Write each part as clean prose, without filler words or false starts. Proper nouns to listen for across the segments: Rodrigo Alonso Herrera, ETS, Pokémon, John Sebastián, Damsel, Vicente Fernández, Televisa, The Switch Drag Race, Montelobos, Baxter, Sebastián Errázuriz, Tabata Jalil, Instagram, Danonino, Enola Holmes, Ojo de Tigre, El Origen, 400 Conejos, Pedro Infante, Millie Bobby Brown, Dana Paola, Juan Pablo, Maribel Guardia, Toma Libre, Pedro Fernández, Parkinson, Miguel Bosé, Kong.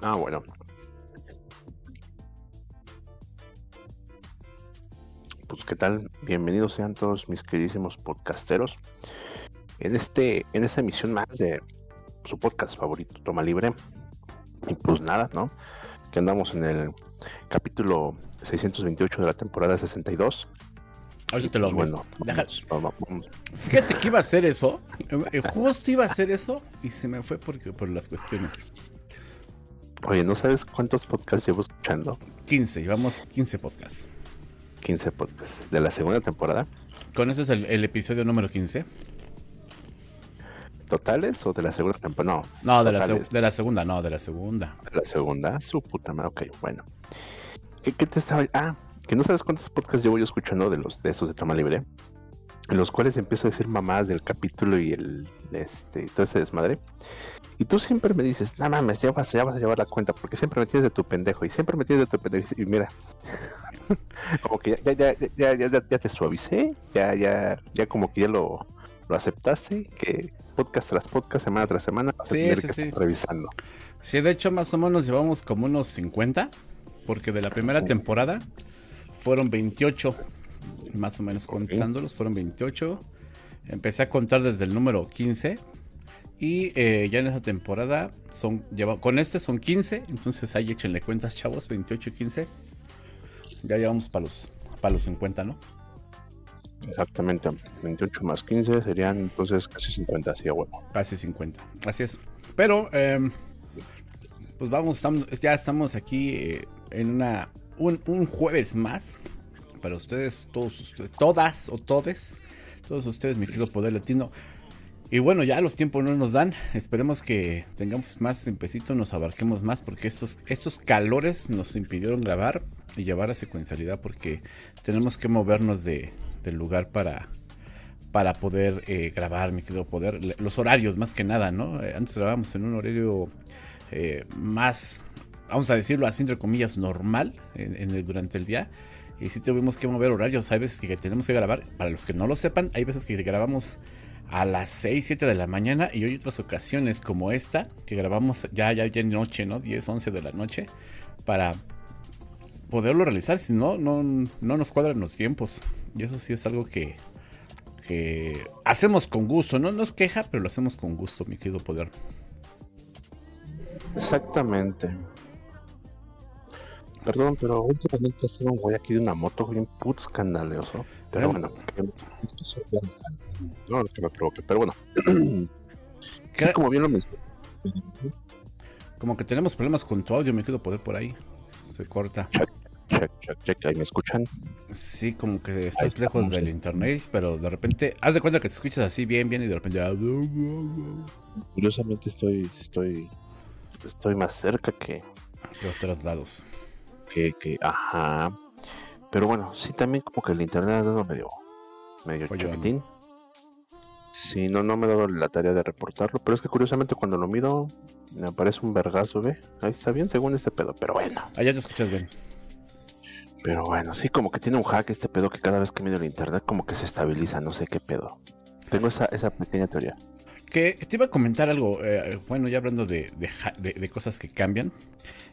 Ah, bueno. Pues qué tal, bienvenidos sean todos mis queridísimos podcasteros en esta emisión más de su podcast favorito, Toma Libre. Y pues nada, ¿no? Que andamos en el capítulo 628 de la temporada 62. Ahorita lo pues, bueno, vamos. Fíjate que iba a hacer eso. Justo iba a hacer eso y se me fue porque por las cuestiones. Oye, ¿no sabes cuántos podcasts llevo escuchando? 15, llevamos 15 podcasts. 15 podcasts de la segunda temporada. ¿Con eso es el episodio número 15? ¿Totales o de la segunda temporada? No, de la segunda. De la segunda, su puta madre, ok, bueno. ¿Qué te estaba...? Ah, que no sabes cuántos podcasts llevo yo escuchando de esos de Toma Libre, en los cuales empiezo a decir mamás del capítulo y todo ese desmadre. Y tú siempre me dices, no mames, ya vas a llevar la cuenta, porque siempre me tienes de tu pendejo, y mira, como que ya te suavicé, ya como que ya lo aceptaste, que podcast tras podcast, semana tras semana, vas a tener que estar revisando. Sí, de hecho, más o menos llevamos como unos 50, porque de la primera temporada fueron 28, más o menos contándolos, fueron 28, empecé a contar desde el número 15, y ya en esa temporada son 15, entonces ahí échenle cuentas, chavos, 28 y 15. Ya llevamos para los 50, ¿no? Exactamente, 28 más 15 serían entonces casi 50, sí, a huevo. Casi 50, así es. Pero, pues ya estamos aquí en un jueves más para ustedes, todos ustedes, mi querido Poder Latino. Y bueno, ya los tiempos no nos dan, esperemos que tengamos más tiempecito, nos abarquemos más, porque estos calores nos impidieron grabar y llevar a secuencialidad, porque tenemos que movernos del lugar para poder grabar, mi querido Poder. Los horarios, más que nada, ¿no? Antes grabábamos en un horario más, vamos a decirlo así, entre comillas, normal durante el día. Y sí tuvimos que mover horarios, hay veces que tenemos que grabar, para los que no lo sepan, hay veces que grabamos a las 6, 7 de la mañana, y hay otras ocasiones como esta que grabamos ya en noche, ¿no? 10, 11 de la noche, para poderlo realizar, si no nos cuadran los tiempos. Y eso sí es algo que hacemos con gusto, no nos queja, pero lo hacemos con gusto, mi querido Poder. Exactamente. Perdón, pero últimamente ha sido un güey aquí de una moto bien puto escandaloso. Pero bueno, que me provoque, pero bueno. Sí, como bien lo mismo. Como que tenemos problemas con tu audio, me quedo Poder por ahí. Se corta. Check, ahí me escuchan. Sí, como que estás lejos del internet, pero de repente, haz de cuenta que te escuchas así bien, y de repente ya... Curiosamente estoy más cerca que... de otros lados. Ajá. Pero bueno, sí, también como que el internet ha dado medio chaquetín. Sí, no me he dado la tarea de reportarlo, pero es que curiosamente cuando lo miro me aparece un vergazo, ¿ve? Ahí está bien según este pedo, pero bueno. Allá te escuchas bien. Pero bueno, sí, como que tiene un hack este pedo, que cada vez que miro el internet como que se estabiliza, no sé qué pedo. Tengo esa pequeña teoría. Que te iba a comentar algo, bueno, ya hablando de cosas que cambian.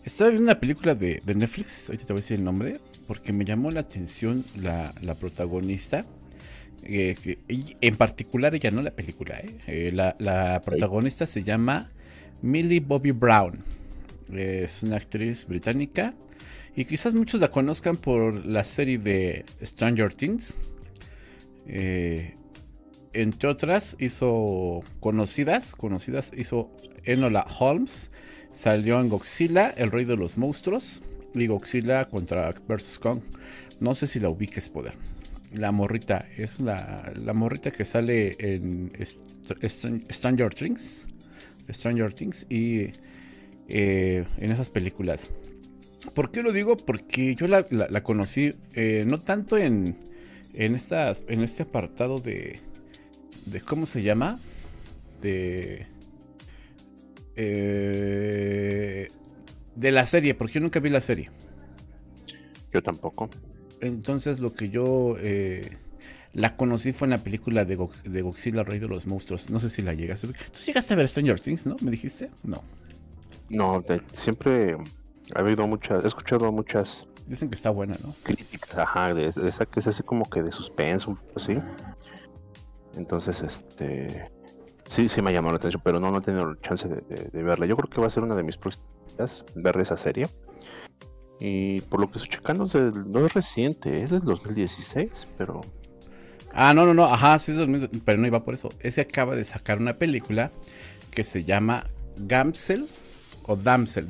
Estaba viendo una película de Netflix, ahorita te voy a decir el nombre, porque me llamó la atención la protagonista, y en particular ella, no la película, la protagonista se llama Millie Bobby Brown, es una actriz británica, y quizás muchos la conozcan por la serie de Stranger Things, entre otras, hizo Conocidas, hizo Enola Holmes, salió en Godzilla, El Rey de los Monstruos, y Godzilla versus Kong. No sé si la ubiques, Poder. La morrita, es la morrita que sale en Stranger Things y en esas películas. ¿Por qué lo digo? Porque yo la conocí, no tanto en este apartado de ¿cómo se llama? De la serie, porque yo nunca vi la serie. Yo tampoco. Entonces lo que yo la conocí fue en la película de Godzilla, Rey de los Monstruos. No sé si la llegaste a ver. ¿Tú llegaste a ver Stranger Things, no? ¿Me dijiste? No. No, siempre ha habido muchas, he escuchado muchas. Dicen que está buena, ¿no? Críticas, ajá, de esa que es así como que de suspenso, así. Entonces, sí, sí me ha llamado la atención, pero no he tenido la chance de verla. Yo creo que va a ser una de mis próximas, ver esa serie. Y por lo que estoy checando, no es reciente, es del 2016, pero... Ah, no, ajá, sí es 2016, pero no iba por eso. Ese acaba de sacar una película que se llama Damsel o Damsel.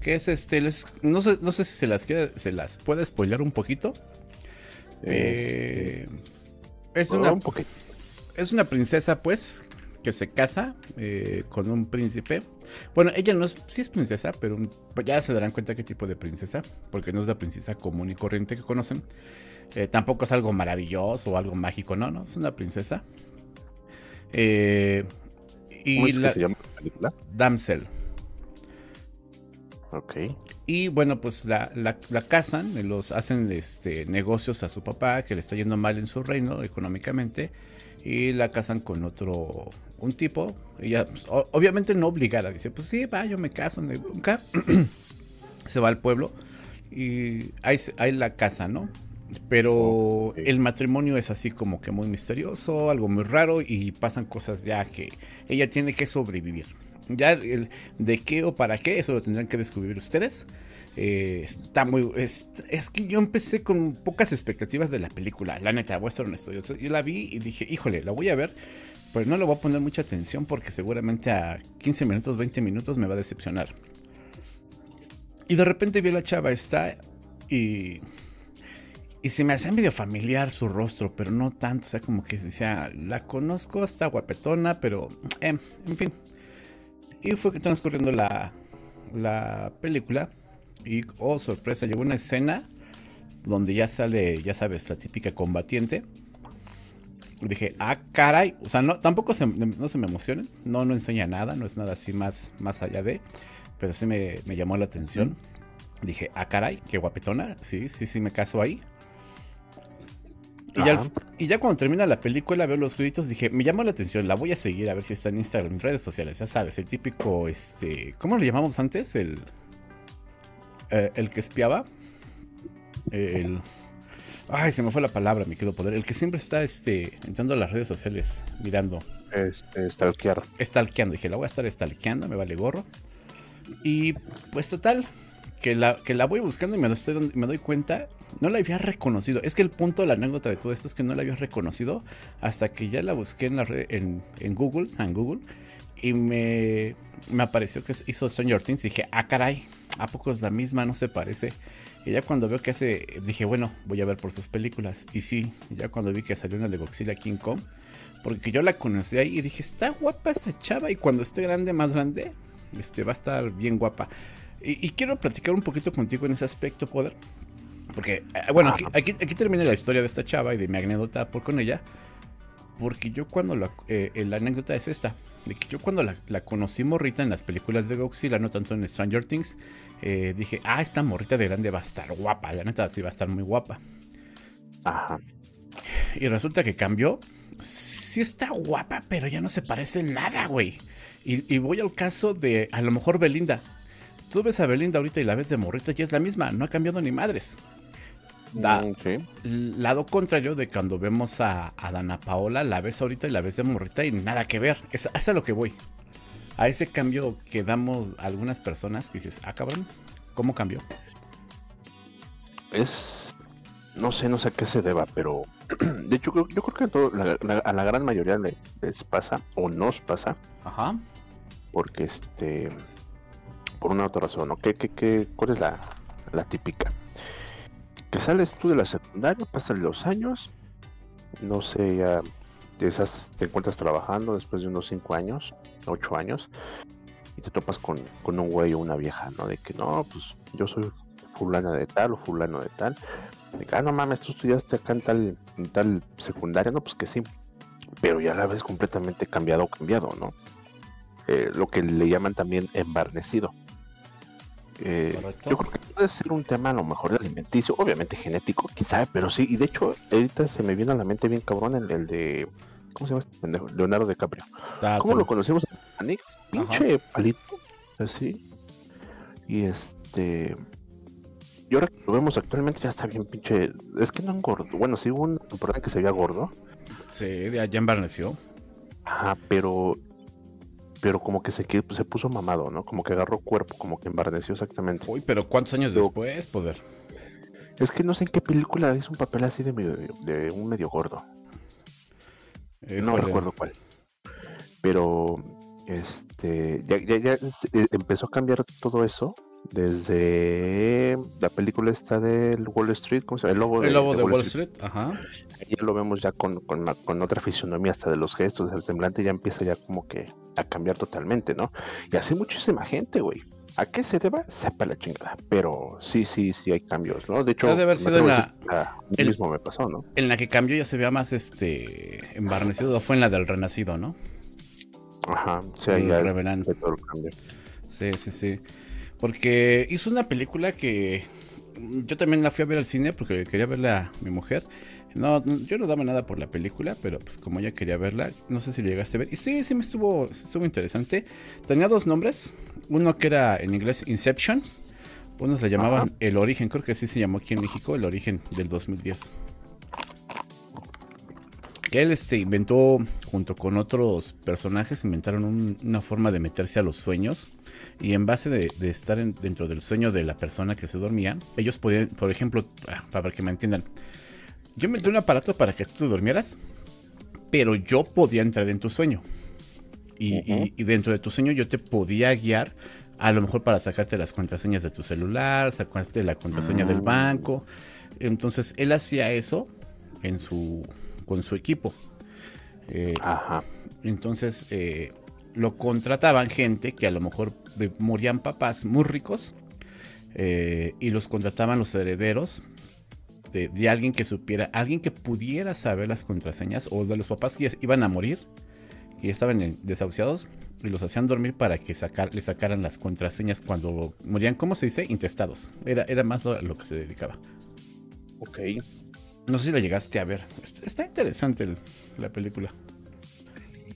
Que es no sé si se las puede spoilear un poquito. Es una princesa, pues, que se casa con un príncipe. Bueno, ella sí es princesa, pero ya se darán cuenta qué tipo de princesa, porque no es la princesa común y corriente que conocen. Tampoco es algo maravilloso o algo mágico, no, es una princesa. ¿Cómo es que se llama la película? Damsel. Ok. Y bueno, pues la casan, hacen negocios a su papá, que le está yendo mal en su reino económicamente, y la casan con un tipo. Ella, pues, obviamente no obligada, dice, pues sí, va, yo me caso, nunca. Se va al pueblo y ahí la casa, ¿no? Pero okay, el matrimonio es así como que muy misterioso, algo muy raro, y pasan cosas ya que ella tiene que sobrevivir. Ya de qué o para qué, eso lo tendrán que descubrir ustedes. Es que yo empecé con pocas expectativas de la película, la neta, voy a ser honesto. Yo la vi y dije, híjole, la voy a ver, pero no le voy a poner mucha atención porque seguramente a 15 minutos, 20 minutos me va a decepcionar. Y de repente vi a la chava esta y se me hacía medio familiar su rostro, pero no tanto, o sea, como que decía, la conozco, está guapetona, pero en fin. Y fue transcurriendo la película y, oh sorpresa, llegó una escena donde ya sale, ya sabes, la típica combatiente. Y dije, ah, caray, o sea, no, tampoco no se me emocionen, no enseña nada, no es nada así más allá de, pero sí me llamó la atención. ¿Sí? Dije, ah, caray, qué guapetona, sí, me caso ahí. Y ya cuando termina la película, veo los créditos, dije, me llamó la atención, la voy a seguir a ver si está en Instagram, en redes sociales, ya sabes, el típico, ¿cómo lo llamamos antes? El que espiaba, ay, se me fue la palabra, me quedo poder, el que siempre está, entrando a las redes sociales, mirando. Stalkear. Stalkeando, dije, la voy a estar stalkeando, me vale gorro. Y, pues, total... Que la voy buscando y me doy cuenta, no la había reconocido. Es que el punto de la anécdota de todo esto es que no la había reconocido hasta que ya la busqué en la red, en Google, y me apareció que hizo Stranger Things. Dije, ah, caray, ¿a poco es la misma? No se parece. Y ya cuando veo que hace, dije, bueno, voy a ver por sus películas. Y sí, ya cuando vi que salió una de Godzilla, King Kong, porque yo la conocí ahí y dije, está guapa esa chava y cuando esté grande, más grande, va a estar bien guapa. Y quiero platicar un poquito contigo en ese aspecto, Poder. Porque, bueno, aquí termina la historia de esta chava y de mi anécdota con ella. Porque yo cuando la anécdota es esta. De que yo cuando la conocí morrita en las películas de Godzilla, no tanto en Stranger Things, dije, ah, esta morrita de grande va a estar guapa. La neta sí va a estar muy guapa. Ajá. Y resulta que cambió. Sí está guapa, pero ya no se parece en nada, güey. Y voy al caso de, a lo mejor, Belinda. Tú ves a Belinda ahorita y la ves de morrita y es la misma, no ha cambiado ni madres. Okay. Lado contrario de cuando vemos a Dana Paola, la ves ahorita y la ves de morrita y nada que ver. Es a lo que voy. A ese cambio que damos a algunas personas que dices, ah, cabrón, ¿cómo cambió? No sé a qué se deba, pero de hecho yo creo que a la gran mayoría les pasa o nos pasa. Ajá. Porque por una otra razón, ¿no? ¿Cuál es la típica? Que sales tú de la secundaria, pasan los años, no sé, ya quizás te encuentras trabajando después de unos 5 años, 8 años, y te topas con un güey o una vieja, ¿no? De que no, pues yo soy fulana de tal o fulano de tal. De que, ah, no mames, tú estudiaste acá en tal secundaria, no, pues que sí, pero ya la ves completamente cambiado, ¿no? Lo que le llaman también embarnecido. Yo creo que puede ser un tema a lo mejor alimenticio, obviamente genético, quizá, pero sí, y de hecho ahorita se me viene a la mente bien cabrón el de, ¿cómo se llama este pendejo? Leonardo DiCaprio. ¿Cómo lo conocimos Titanic, pinche palito, así. Y y ahora que lo vemos actualmente ya está bien pinche, es que no engordó, bueno, sí hubo una temporada que se veía gordo. Sí, ya embarneció. Ajá, pero como que se puso mamado, ¿no? Como que agarró cuerpo, como que embarneció exactamente. Uy, pero ¿cuántos años después, poder? Es que no sé en qué película hizo un papel así de un medio gordo. No recuerdo cuál. Pero, ya empezó a cambiar todo eso desde la película esta del Wall Street, ¿cómo se llama? El lobo de Wall Street. Ajá. Ya lo vemos ya con otra fisonomía, hasta de los gestos, del semblante, ya empieza ya como que a cambiar totalmente, ¿no? Y así muchísima gente, güey. ¿A qué se deba? Sepa la chingada. Pero sí hay cambios, ¿no? De hecho, de haber sido mismo me pasó, ¿no? En la que cambió ya se vea más embarnecido, fue en la del Renacido, ¿no? Ajá, sí, ahí ya fue todo el cambio. Sí. Porque hizo una película que yo también la fui a ver al cine porque quería verla mi mujer. No, yo no daba nada por la película, pero pues como ella quería verla, no sé si llegaste a ver. Y sí me estuvo interesante. Tenía dos nombres, uno que era en inglés Inception, unos le llamaban El Origen, creo que sí se llamó aquí en México, El Origen del 2010. Que él inventó, junto con otros personajes, inventaron una forma de meterse a los sueños. Y en base de estar dentro del sueño de la persona que se dormía, ellos podían, por ejemplo, para que me entiendan, yo inventé un aparato para que tú durmieras, pero yo podía entrar en tu sueño. Y dentro de tu sueño yo te podía guiar, a lo mejor para sacarte las contraseñas de tu celular, sacarte la contraseña del banco. Entonces él hacía eso con su equipo. Entonces lo contrataban gente que a lo mejor morían papás muy ricos, y los contrataban los herederos de alguien que supiera, alguien que pudiera saber las contraseñas, o de los papás que iban a morir, que estaban desahuciados, y los hacían dormir para que le sacaran las contraseñas cuando morían, ¿cómo se dice? Intestados. Era más lo que se dedicaba. Ok. No sé si la llegaste a ver. Está interesante la película.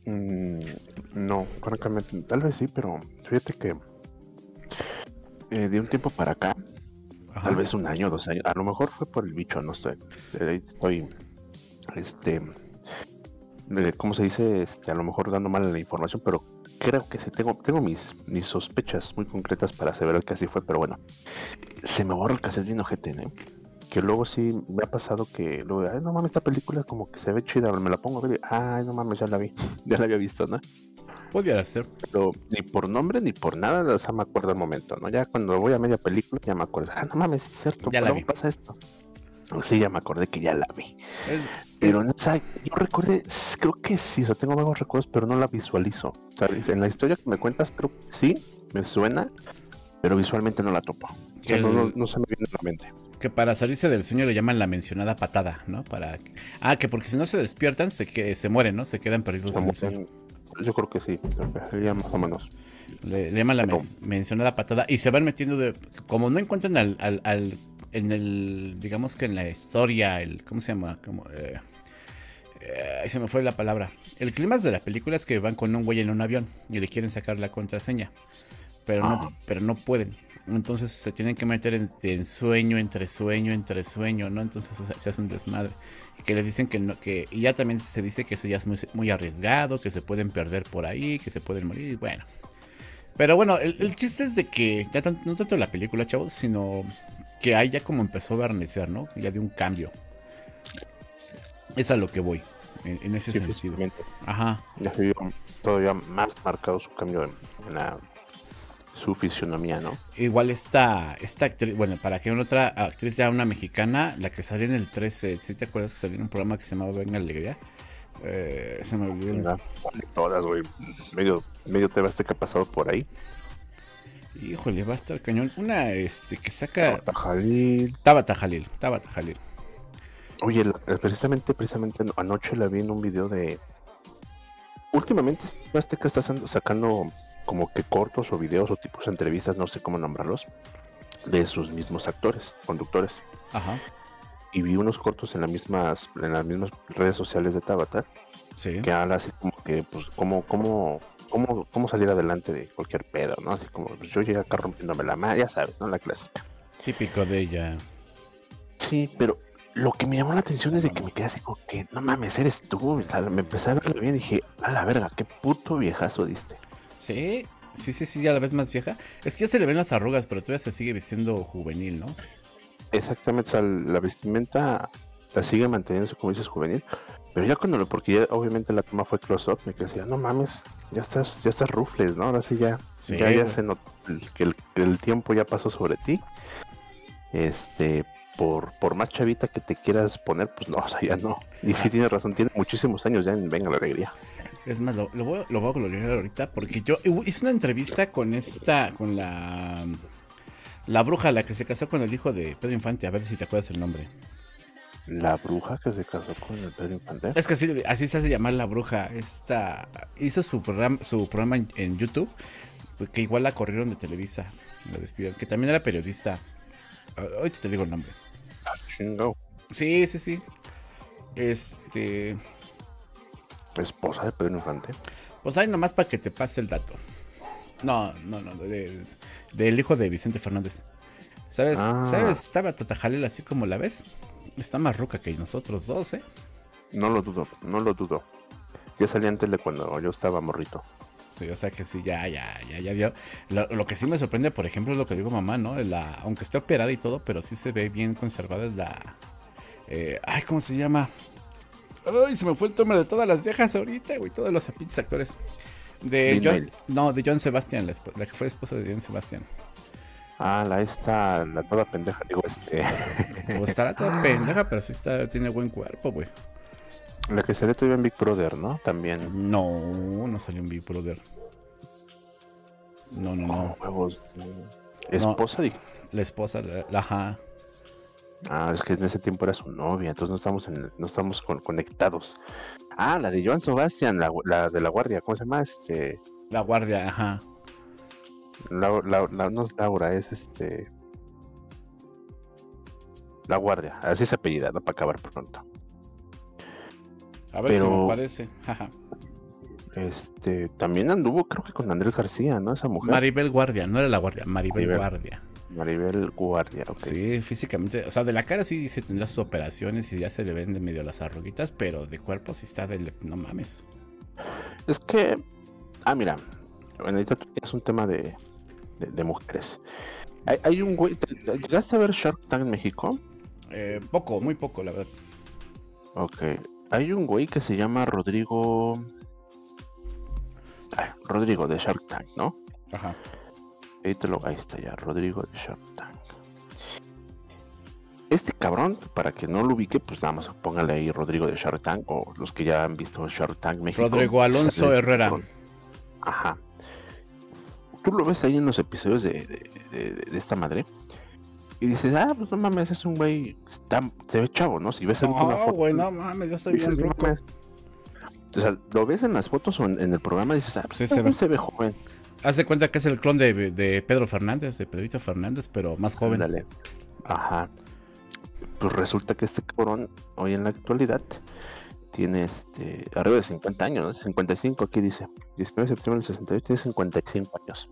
No, francamente, tal vez sí, pero fíjate que de un tiempo para acá, tal vez un año, 2 años, a lo mejor fue por el bicho, no estoy, ¿cómo se dice? A lo mejor dando mal la información, pero creo que sí, tengo mis sospechas muy concretas para aseverar que así fue, pero bueno, se me borra el cassette bien ojete, ¿eh? Que luego sí me ha pasado que luego, ay, no mames, esta película como que se ve chida, me la pongo a ver, ay, no mames, ya la había visto, ¿no? Podría ser. Pero ni por nombre ni por nada, o sea, me acuerdo el momento, ¿no? Ya cuando voy a media película ya me acuerdo, ah, no mames, es cierto, ¿cómo pasa esto? Sí, ya me acordé que ya la vi. Pero, o sea, yo recordé, creo que sí, o sea, tengo vagos recuerdos, pero no la visualizo, ¿sabes? En la historia que me cuentas, creo que sí, me suena, pero visualmente no la topo. O sea, no se me viene a la mente. Que para salirse del sueño le llaman la mencionada patada, ¿no? Que porque si no se despiertan, se mueren, ¿no? Se quedan perdidos en el sueño. Yo creo que sí, sería más o menos. Le llaman la mencionada patada y se van metiendo como no encuentran digamos que en la historia, ¿cómo se llama? Ahí se me fue la palabra. El clímax de la película es que van con un güey en un avión y le quieren sacar la contraseña, pero no pueden. Entonces se tienen que meter en sueño, entre sueño, ¿no? Entonces se hace un desmadre. Que les dicen que no, y ya también se dice que eso ya es muy, muy arriesgado, que se pueden perder por ahí, que se pueden morir, bueno. Pero bueno, el chiste es de que, ya no tanto la película, chavos, sino que ahí ya como empezó a barnecer, ¿no? Ya dio un cambio. Es a lo que voy, en ese sentido. Ajá. Ya se vio todavía más marcado su cambio en la... su fisionomía, ¿no? Igual esta actriz, bueno, para que otra actriz ya una mexicana, la que salía en el 13, ¿sí te acuerdas que salía en un programa que se llamaba Venga Alegría? Se me olvidó. Todas, güey. Medio te baste que ha pasado por ahí. Híjole, va a estar cañón. Una que saca... Tabata Jalil. Oye, precisamente anoche la vi en un video de... Últimamente Azteca está sacando... como que cortos o videos o tipos de entrevistas, no sé cómo nombrarlos, de sus mismos actores, conductores. Ajá. Y vi unos cortos en las mismas redes sociales de Tabata. Sí. Que habla así como que, pues, cómo cómo salir adelante de cualquier pedo, ¿no? Así como yo llegué acá rompiéndome la mano, ya sabes, ¿no? La clásica. Típico de ella. Sí, pero lo que me llamó la atención es de que me quedé así como que, no mames, eres tú. O sea, me empecé a verla bien y dije, a la verga, qué puto viejazo diste. Sí, sí, sí, sí, ya la ves más vieja. Es que ya se le ven las arrugas, pero todavía se sigue vistiendo juvenil, ¿no? Exactamente, o sea, la vestimenta la sigue manteniendo, como dices, juvenil. Pero ya cuando porque ya obviamente la toma fue close-up, me quedé así, no mames, ya estás rufles, ¿no? Ahora sí ya, sí, ya se notó que el tiempo ya pasó sobre ti. Por más chavita que te quieras poner, pues no, o sea, ya no. Y sí tienes razón, tiene muchísimos años ya en Venga la Alegría. Es más, lo voy a gloriar ahorita porque yo hice una entrevista con la bruja, la que se casó con el hijo de Pedro Infante, a ver si te acuerdas el nombre. La bruja que se casó con el Pedro Infante. Es que así se hace llamar la bruja. Hizo su programa en YouTube, que igual la corrieron de Televisa, la despidieron, que también era periodista. Hoy te digo el nombre. Chingo. Sí, sí, sí. Esposa de Pedro Infante. Pues ahí nomás para que te pase el dato. No, del hijo de Vicente Fernández. ¿Sabes? Tabata Jalil, así como la ves. Está más ruca que nosotros dos, ¿eh? No lo dudo. Yo salí en tele cuando yo estaba morrito. Sí, o sea que sí, ya dio. Lo que sí me sorprende, por ejemplo, es lo que digo mamá, ¿no? Aunque esté operada y todo, pero sí se ve bien conservada. Es la... ay, ¿cómo se llama? Ay, se me fue el nombre de todas las viejas ahorita, güey. Todos los pinches actores. De John Sebastián, la que fue esposa de John Sebastián. Ah, la toda pendeja, digo, O estará toda pendeja, pero sí tiene buen cuerpo, güey. La que salió todavía en Big Brother, ¿no? También. No salió en Big Brother. No. Huevos. ¿Esposa? No, la esposa, ajá. Ah, es que en ese tiempo era su novia, entonces no estamos conectados. Ah, la de John Sebastián, la de La Guardia, ¿cómo se llama? La Guardia, ajá. No es Laura, es La Guardia, así es apellida, no, para acabar pronto. A ver, pero, si me parece. También anduvo, creo que con Andrés García, ¿no? Esa mujer. Maribel Guardia, no era La Guardia, Maribel Guardia. Maribel Guardia, ok. Sí, físicamente, o sea, de la cara sí se tendrá sus operaciones y ya se le ven de medio las arruguitas, pero de cuerpo sí está del... No mames. Es que... Ah, mira... Bueno, ahorita tú tienes un tema de mujeres. Hay un güey... ¿Llegaste a ver Shark Tank en México? Poco, muy poco, la verdad. Ok. Hay un güey que se llama Rodrigo de Shark Tank, ¿no? Ajá. Ahí está ya, Rodrigo de Shark Tank. Este cabrón, para que no lo ubique, pues nada más póngale ahí Rodrigo de Shark Tank, o los que ya han visto Shark Tank México. Rodrigo Alonso Herrera. Ajá. Tú lo ves ahí en los episodios de esta madre y dices, ah, pues no mames, es un güey, se ve chavo, ¿no? Si ves ahorita una foto... No, güey, no mames, ya estoy bien rico. O sea, lo ves en las fotos o en el programa y dices, ah, pues sí, se ve joven. Haz de cuenta que es el clon de Pedro Fernández, de Pedrito Fernández, pero más joven. Dale. Ajá. Pues resulta que este cabrón, hoy en la actualidad, tiene arriba de 50 años, ¿no? 55 aquí dice, 19 de septiembre del 68, tiene 55 años.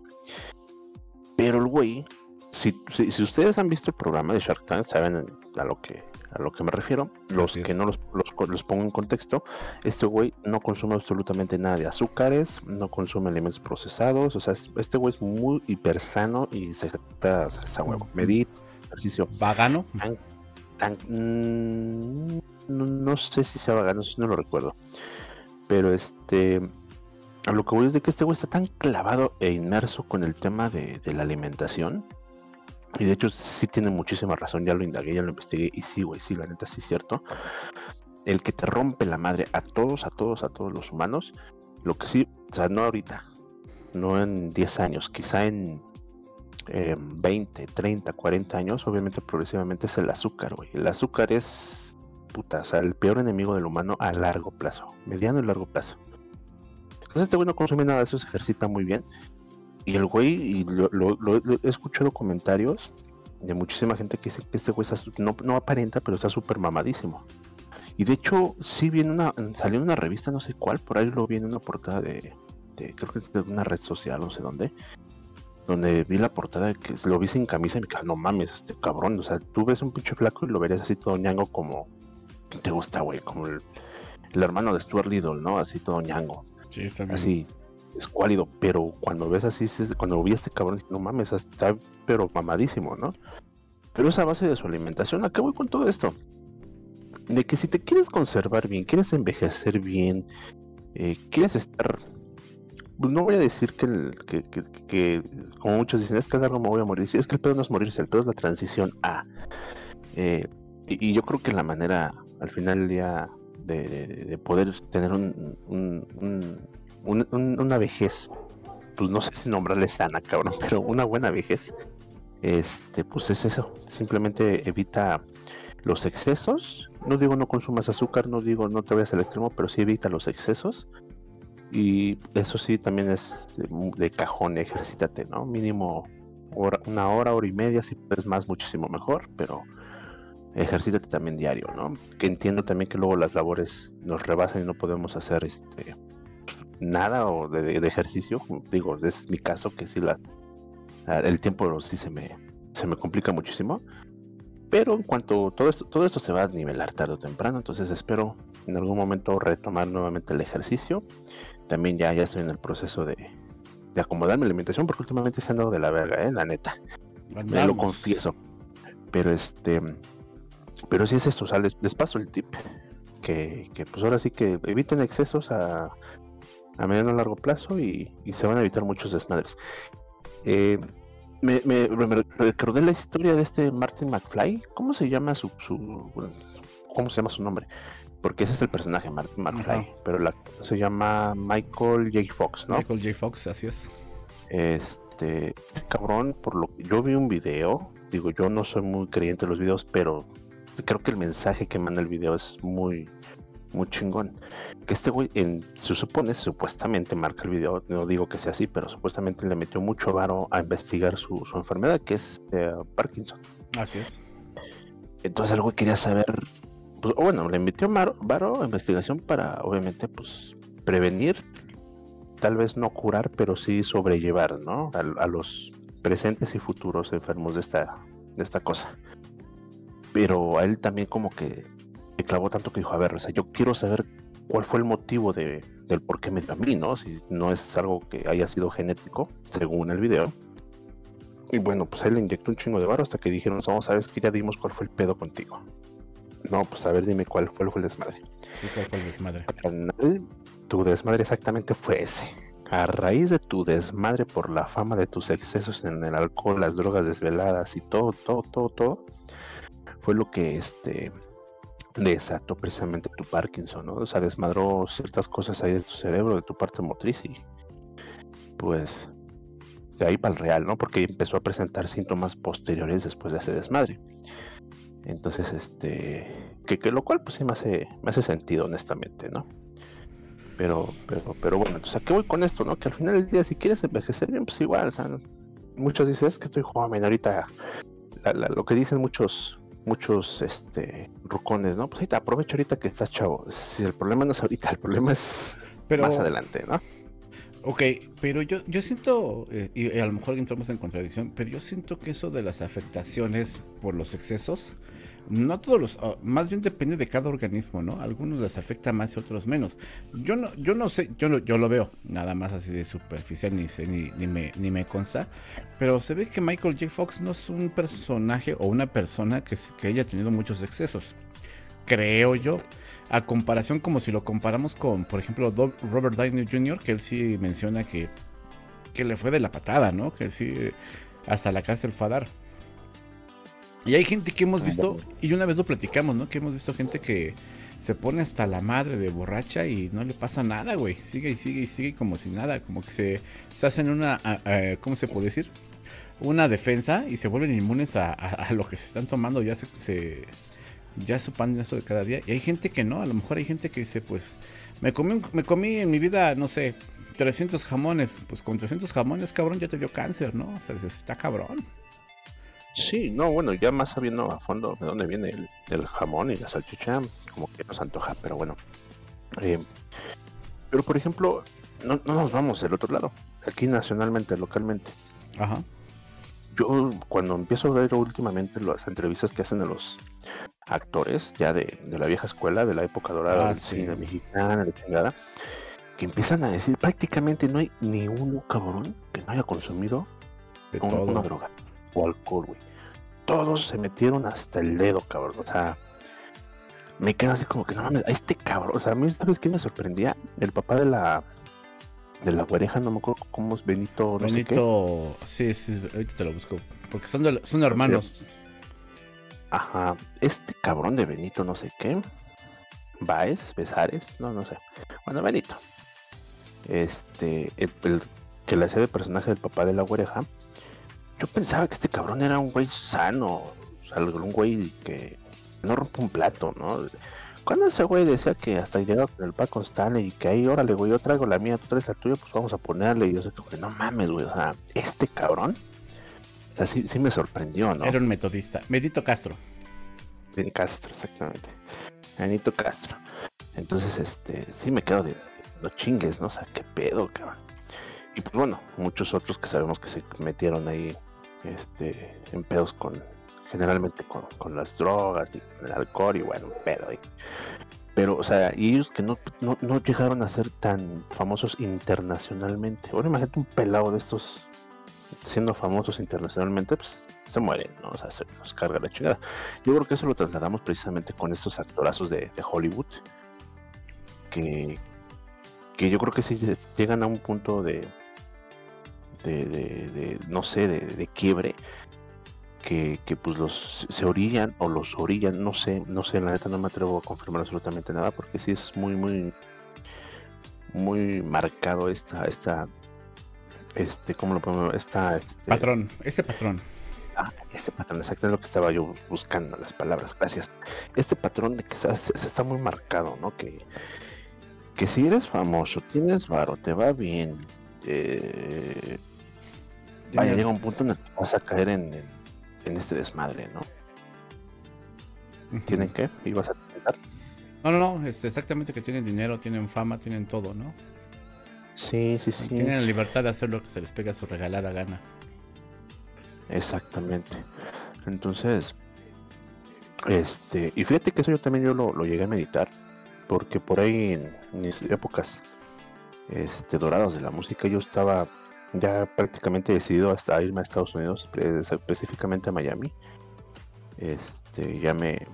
Pero el güey, si ustedes han visto el programa de Shark Tank, saben a lo que me refiero. Los que no los pongo en contexto, este güey no consume absolutamente nada de azúcares, no consume alimentos procesados, o sea, este güey es muy hipersano y se está a huevo, medita, ejercicio. ¿Vagano? No sé si sea vegano, no lo recuerdo. Pero a lo que voy es de que este güey está tan clavado e inmerso con el tema de la alimentación. Y de hecho sí tiene muchísima razón, ya lo indagué, ya lo investigué. Y sí, güey, sí, la neta sí es cierto. El que te rompe la madre a todos los humanos. Lo que sí, o sea, no ahorita, no en 10 años, quizá en 20, 30, 40 años. Obviamente progresivamente es el azúcar, güey. El azúcar es... puta, o sea, el peor enemigo del humano a largo plazo, mediano y largo plazo. Entonces este güey no consume nada de eso, se ejercita muy bien. Y el güey, y lo he escuchado comentarios de muchísima gente que dice que este güey no aparenta, pero está súper mamadísimo. Y de hecho, sí salió en una revista, no sé cuál, por ahí lo vi en una portada creo que es de una red social, no sé dónde, donde vi la portada, que lo vi sin camisa y me dije, no mames, este cabrón, o sea, tú ves un pinche flaco y lo verías así todo ñango como, ¿qué te gusta, güey? Como el hermano de Stuart Lidl, ¿no? Así todo ñango. Sí, está bien. Así, escuálido, pero cuando ves así, cuando vi a este cabrón, dije, no mames, está pero mamadísimo, ¿no? Pero esa base de su alimentación, ¿a qué voy con todo esto? De que si te quieres conservar bien, quieres envejecer bien, quieres estar... No voy a decir que como muchos dicen, es que no me voy a morir. Sí, es que el pedo no es morirse, el pedo es la transición a... y yo creo que la manera, al final del día, de poder tener una vejez, pues no sé si nombrarle sana, cabrón, pero una buena vejez, pues es eso. Simplemente evita los excesos. No digo no consumas azúcar, no digo no te vayas al extremo, pero sí evita los excesos. Y eso sí, también es de cajón, ejercítate, ¿no? Mínimo una hora y media, si puedes más, muchísimo mejor, pero ejercítate también diario, ¿no? Que entiendo también que luego las labores nos rebasan y no podemos hacer nada o de ejercicio. Digo, es mi caso, que sí el tiempo sí se me complica muchísimo. Pero en cuanto todo esto se va a nivelar tarde o temprano, entonces espero en algún momento retomar nuevamente el ejercicio. También ya estoy en el proceso de acomodar mi alimentación, porque últimamente se han dado de la verga, la neta. Me lo confieso. Pero pero sí es esto, o sea, les paso el tip, que pues ahora sí que eviten excesos a mediano o largo plazo, y se van a evitar muchos desmadres. Me recordé la historia de este Martin McFly. ¿Cómo se llama cómo se llama su nombre? Porque ese es el personaje, Martin McFly. Uh-huh. Pero se llama Michael J. Fox, ¿no? Michael J. Fox, así es. Este cabrón, por lo que yo vi un video, digo, yo no soy muy creyente de los videos, pero creo que el mensaje que manda el video es muy, muy chingón. Que este güey, supuestamente marca el video, no digo que sea así, pero supuestamente le metió mucho varo a investigar su enfermedad, que es Parkinson. Así es. Entonces el güey quería saber, pues, bueno, le metió varo a investigación para, obviamente, pues, prevenir, tal vez no curar, pero sí sobrellevar, ¿no? A los presentes y futuros enfermos de esta cosa. Pero a él también como que me clavó tanto que dijo, a ver, o sea, yo quiero saber cuál fue el motivo del por qué me dio a mí, ¿no? Si no es algo que haya sido genético, según el video. Y bueno, pues él le inyectó un chingo de varo hasta que dijeron, no, ¿sabes qué? Ya dimos cuál fue el pedo contigo. No, pues a ver, dime cuál fue el desmadre. Sí, cuál fue el desmadre. Tu desmadre exactamente fue ese. A raíz de tu desmadre, por la fama de tus excesos en el alcohol, las drogas desveladas y todo, fue lo que desató precisamente tu Parkinson, ¿no? O sea, desmadró ciertas cosas ahí de tu cerebro, de tu parte motriz, y pues de ahí para el real, ¿no? Porque empezó a presentar síntomas posteriores después de ese desmadre. Entonces, que lo cual pues sí me hace sentido, honestamente, ¿no? Pero bueno, entonces, ¿a qué voy con esto, no? Que al final del día, si quieres envejecer bien, pues igual, o sea, muchos dicen, es que estoy joven ahorita, lo que dicen muchos rucones, ¿no? Pues ahorita aprovecho ahorita que estás chavo. Si el problema no es ahorita, el problema es más adelante, ¿no? Ok, pero yo siento, y a lo mejor entramos en contradicción, pero yo siento que eso de las afectaciones por los excesos, no todos más bien depende de cada organismo, ¿no? Algunos les afecta más y otros menos. Yo no sé, yo lo veo nada más así de superficial, ni sé, ni me consta, pero se ve que Michael J. Fox no es un personaje o una persona que haya tenido muchos excesos, creo yo, a comparación, como si lo comparamos con, por ejemplo, Robert Downey Jr., que él sí menciona que le fue de la patada, ¿no? Que sí, hasta la cárcel fue a dar. Y hay gente que hemos visto, y una vez lo platicamos, ¿no? Que hemos visto gente que se pone hasta la madre de borracha y no le pasa nada, güey. Sigue y sigue y sigue como si nada, como que se hacen una, ¿cómo se puede decir? Una defensa, y se vuelven inmunes a lo que se están tomando, ya su pan de cada día. Y hay gente que no, a lo mejor hay gente que dice, pues, me comí en mi vida, no sé, 300 jamones. Pues con 300 jamones, cabrón, ya te dio cáncer, ¿no? O sea, está cabrón. Sí, no, bueno, ya más sabiendo a fondo de dónde viene el jamón y la salchicha, como que nos antoja, pero bueno. Pero por ejemplo, no nos vamos del otro lado, aquí nacionalmente, localmente. Ajá. Yo cuando empiezo a ver últimamente las entrevistas que hacen a los actores ya de la vieja escuela, de la época dorada del cine mexicano, de chingada, que empiezan a decir prácticamente no hay ni uno cabrón que no haya consumido una droga o alcohol, güey. Todos se metieron hasta el dedo, cabrón. O sea, me quedo así como que no mames, a este cabrón. O sea, a mí, ¿sabes quién me sorprendía? El papá de la güereja, no me acuerdo cómo es, Benito, no sé qué. Benito, sí, ahorita te lo busco. Porque son hermanos. Ajá, este cabrón de Benito, no sé qué. Besares, no sé. Bueno, Benito. El que le hacía de personaje del papá de la güereja. Yo pensaba que este cabrón era un güey sano. O sea, un güey que no rompe un plato, ¿no? Cuando ese güey decía que hasta llegaba con el Paco Stanley y que ahí, órale, güey, yo traigo la mía, tú traes la tuya, pues vamos a ponerle. Y yo sé que no mames, güey, o sea, este cabrón, o sea, sí me sorprendió, ¿no? Era un metodista. Benito Castro. Benito Castro, exactamente. Benito Castro. Entonces, sí me quedo de los chingues, ¿no? O sea, qué pedo, cabrón. Y pues bueno, muchos otros que sabemos que se metieron ahí, en pedos generalmente con las drogas y con el alcohol y bueno, pedo. Pero, o sea, y ellos que no llegaron a ser tan famosos internacionalmente. Bueno, imagínate un pelado de estos siendo famosos internacionalmente, pues se mueren, ¿no? O sea, se nos carga la chingada. Yo creo que eso lo trasladamos precisamente con estos actorazos de Hollywood que yo creo que sí llegan a un punto de no sé, de quiebre. Que pues se orillan o los orillan, no sé, la neta no me atrevo a confirmar absolutamente nada porque sí es muy, muy, muy marcado ¿cómo lo podemos? Patrón, este patrón. Ah, este patrón, exacto, es lo que estaba yo buscando, las palabras, gracias. Este patrón de que se está muy marcado, ¿no? Que si eres famoso, tienes varo, te va bien, vaya, llega un punto en el que vas a caer en este desmadre, ¿no? ¿Tienen qué? ¿Ibas a comentar? No, exactamente, que tienen dinero, tienen fama, tienen todo, ¿no? Sí. Tienen la libertad de hacer lo que se les pega a su regalada gana. Exactamente. Entonces, y fíjate que eso yo también lo llegué a meditar, porque por ahí en mis épocas doradas de la música yo estaba ya prácticamente decidido hasta irme a Estados Unidos, específicamente a Miami. Ya me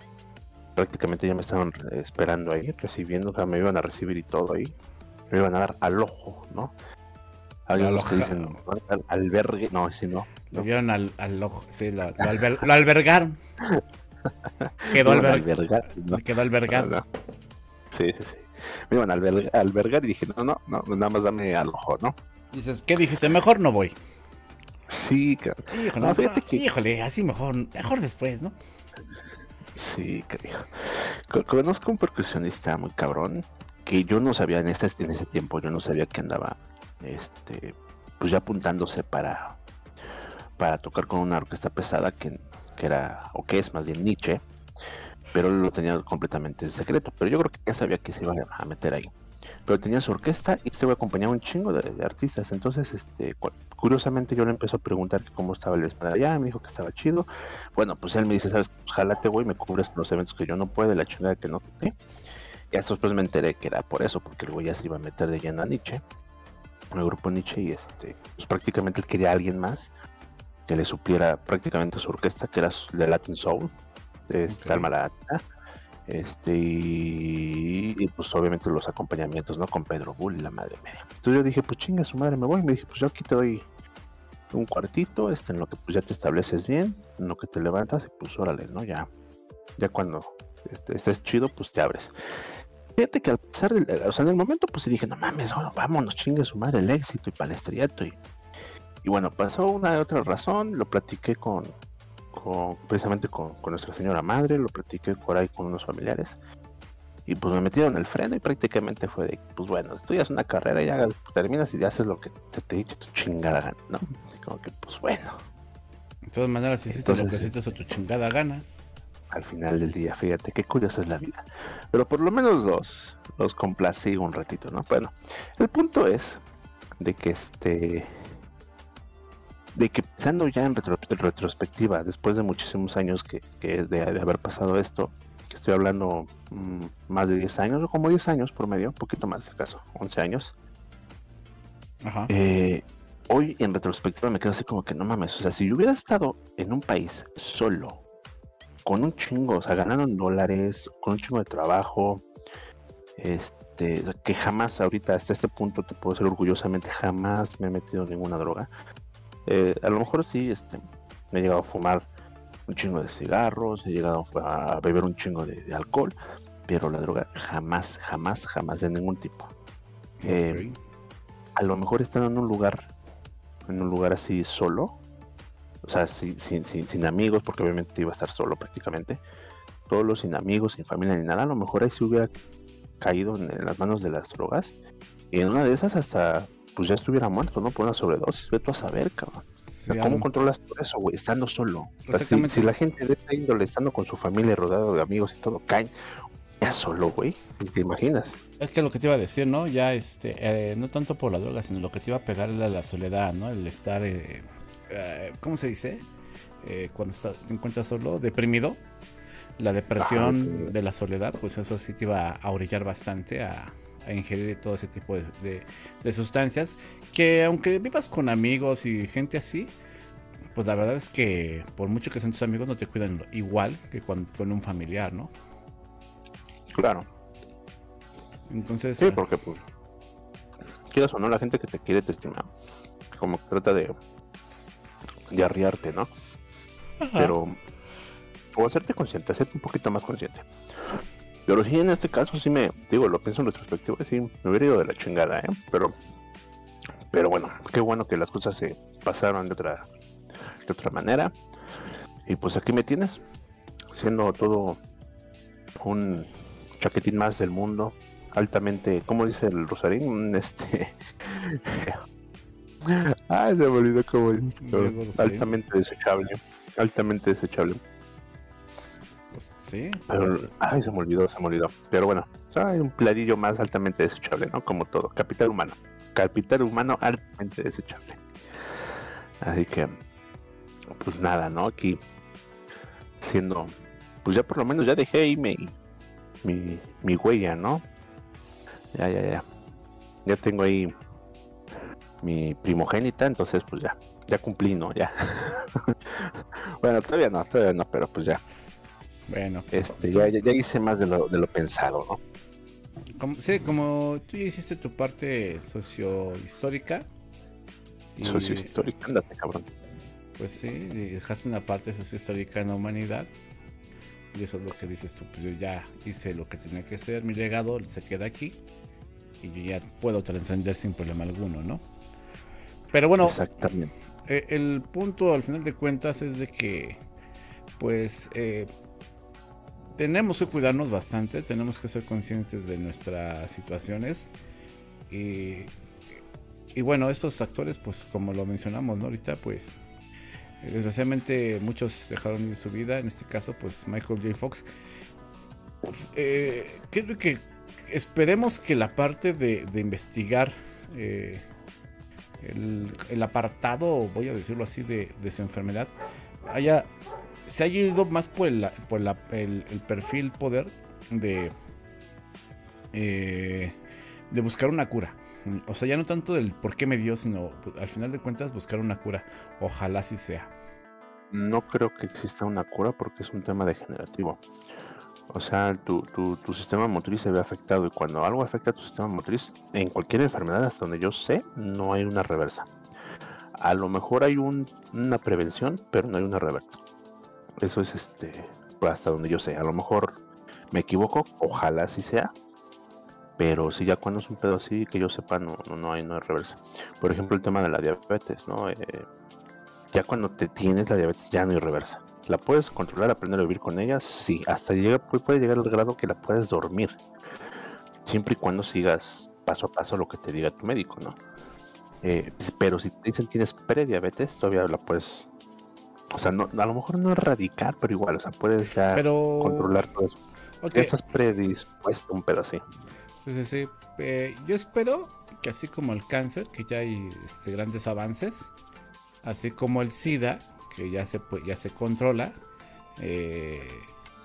estaban esperando ahí, recibiendo, o sea, me iban a recibir y todo ahí. Me iban a dar alojo, ¿no? Algunos que dicen albergue, no. Lo vieron alojo, sí, lo albergaron. Quedó albergado. No. Sí. Me iban a albergar y dije, no, nada más dame alojo, ¿no? Dices, ¿qué dijiste? Mejor no voy. Sí, cabrón. Híjole, no, fíjate que... Híjole, así mejor después, ¿no? Sí, carajo. Conozco un percusionista muy cabrón que yo no sabía en ese tiempo, yo no sabía que andaba, pues ya apuntándose para tocar con una orquesta pesada que era, o que es más bien Nietzsche, pero lo tenía completamente en secreto, pero yo creo que ya sabía que se iba a meter ahí. Pero tenía su orquesta y se iba a acompañar un chingo de artistas. Entonces, curiosamente yo le empecé a preguntar que cómo estaba el desmadre allá, me dijo que estaba chido. Bueno, pues él me dice, ¿sabes? Pues jálate, güey, me cubres los eventos que yo no puedo, la chingada que no te. Y hasta después me enteré que era por eso, porque el güey ya se iba a meter de lleno a Nietzsche, con el grupo Nietzsche, y pues prácticamente él quería a alguien más que le supliera prácticamente su orquesta, que era de Latin Soul, de Alma Latina. Y pues obviamente los acompañamientos, ¿no? Con Pedro Bull y la madre media. Entonces yo dije, pues chinga su madre, me voy. Y me dije, pues yo aquí te doy un cuartito, en lo que pues ya te estableces bien, en lo que te levantas, y pues órale, ¿no? Ya cuando estés chido, pues te abres. Fíjate que al pasar o sea, en el momento, pues dije, no mames, vámonos, chinga su madre, el éxito y palestriato. Y bueno, pasó una otra razón, lo platiqué precisamente con nuestra señora madre, lo platiqué por ahí con unos familiares y pues me metieron el freno y prácticamente fue de, pues bueno, estudias una carrera y ya terminas y ya haces lo que te he dicho tu chingada gana, ¿no? Así como que pues bueno. De todas maneras, hiciste lo que hiciste a tu chingada gana. al final del día. Fíjate qué curiosa es la vida. Pero por lo menos los complací un ratito, ¿no? Bueno, el punto es de que pensando ya en retrospectiva, después de muchísimos años que de haber pasado esto, que estoy hablando más de 10 años, o como 10 años por medio, un poquito más si acaso, 11 años. Ajá. Hoy en retrospectiva me quedo así como que no mames, o sea, si yo hubiera estado en un país solo, con un chingo, o sea, ganando en dólares, con un chingo de trabajo, que jamás ahorita hasta este punto te puedo decir orgullosamente jamás me he metido en ninguna droga. A lo mejor sí, me he llegado a fumar un chingo de cigarros, he llegado a beber un chingo de alcohol, pero la droga jamás de ningún tipo. Okay. A lo mejor estando en un lugar así solo, o sea, sin amigos, porque obviamente iba a estar solo prácticamente, solo, sin amigos, sin familia, ni nada, a lo mejor ahí sí hubiera caído en las manos de las drogas, y en una de esas hasta, pues ya estuviera muerto, ¿no? Por una sobredosis, ve tú a saber, cabrón. Sí, ¿cómo controlas todo eso, güey? Estando solo. O sea, si la gente de esta índole, estando con su familia, rodeado de amigos y todo, caen ya solo, güey, ni te imaginas. Es que lo que te iba a decir, ¿no? Ya, no tanto por la droga, sino lo que te iba a pegar era la soledad, ¿no? El estar, ¿cómo se dice? Cuando te encuentras solo, deprimido. La depresión de la soledad, pues eso sí te iba a orillar bastante a ingerir todo ese tipo de sustancias, que aunque vivas con amigos y gente así, pues la verdad es que por mucho que sean tus amigos no te cuidan igual que con un familiar, ¿no? Claro. Entonces... sí, porque pues, quieras o no, la gente que te quiere te estima, como que trata de arriarte, ¿no? Ajá. Pero... o hacerte un poquito más consciente. Pero sí, en este caso, sí lo pienso en retrospectiva, sí, me hubiera ido de la chingada, ¿eh? Pero bueno, qué bueno que las cosas se pasaron de otra manera. Y pues aquí me tienes, siendo todo un chaquetín más del mundo, altamente, ¿cómo dice el Rosarín? Ay, se me olvidó cómo dice. Altamente desechable. Sí. Ay, se me olvidó. Pero bueno, hay un platillo más altamente desechable, ¿no? Como todo, capital humano altamente desechable. Así que, pues nada, ¿no? Aquí, siendo, pues ya por lo menos ya dejé ahí mi huella, ¿no? Ya. Ya tengo ahí mi primogénita, entonces pues ya cumplí, ¿no? Ya. Bueno, todavía no, pero pues ya. Bueno, ya hice más de lo pensado, ¿no? Como tú ya hiciste tu parte sociohistórica. Sociohistórica, ándate, cabrón. Pues sí, dejaste una parte sociohistórica en la humanidad. Y eso es lo que dices tú, pues yo ya hice lo que tenía que hacer, mi legado se queda aquí. Y yo ya puedo trascender sin problema alguno, ¿no? Pero bueno, exactamente. El punto al final de cuentas es de que, pues... tenemos que cuidarnos bastante, tenemos que ser conscientes de nuestras situaciones y bueno, estos actores, pues como lo mencionamos, ¿no? Ahorita, pues desgraciadamente muchos dejaron ir su vida, en este caso, pues Michael J. Fox. Creo que esperemos que la parte de investigar el apartado, voy a decirlo así, de su enfermedad, se haya ido más por el perfil poder de buscar una cura. O sea, ya no tanto del por qué me dio, sino al final de cuentas buscar una cura. Ojalá sí sea. No creo que exista una cura porque es un tema degenerativo. O sea, tu sistema motriz se ve afectado y cuando algo afecta a tu sistema motriz, en cualquier enfermedad, hasta donde yo sé, no hay una reversa. A lo mejor hay una prevención, pero no hay una reversa. Eso es hasta donde yo sé. A lo mejor me equivoco, ojalá sí sea. Pero sí, ya cuando es un pedo así, que yo sepa, no hay reversa. Por ejemplo, el tema de la diabetes, ¿no? Ya cuando te tienes la diabetes, ya no hay reversa. ¿La puedes controlar, aprender a vivir con ella? Sí, hasta puede llegar al grado que la puedes dormir. Siempre y cuando sigas paso a paso lo que te diga tu médico, ¿no? Pero si te dicen tienes prediabetes, todavía la puedes... O sea, no, a lo mejor no erradicar, pero igual, o sea, puedes ya controlar todo eso. Okay. Estás predispuesto a un pedo así. Sí, sí. Yo espero que así como el cáncer, que ya hay grandes avances, así como el SIDA, que ya se controla,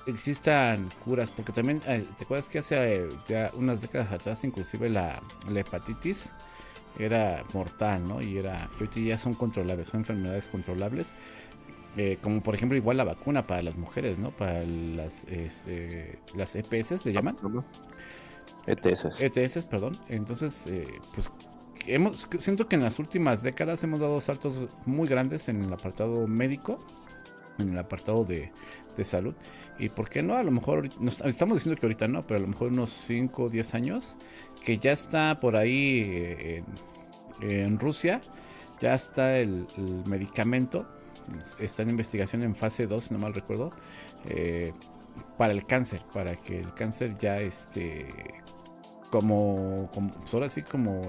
existan curas, porque también, ¿te acuerdas que hace ya unas décadas atrás inclusive la hepatitis era mortal, ¿no? Y hoy ya son controlables, son enfermedades controlables, como por ejemplo igual la vacuna para las mujeres, ¿no? Para las EPS, ¿le llaman? ETS, perdón. Entonces, pues siento que en las últimas décadas hemos dado saltos muy grandes en el apartado médico, en el apartado de salud. Y por qué no, a lo mejor, estamos diciendo que ahorita no, pero a lo mejor unos 5 o 10 años, que ya está por ahí en Rusia, ya está el medicamento, está en investigación en fase 2, si no mal recuerdo, para el cáncer, para que el cáncer ya como pues ahora sí como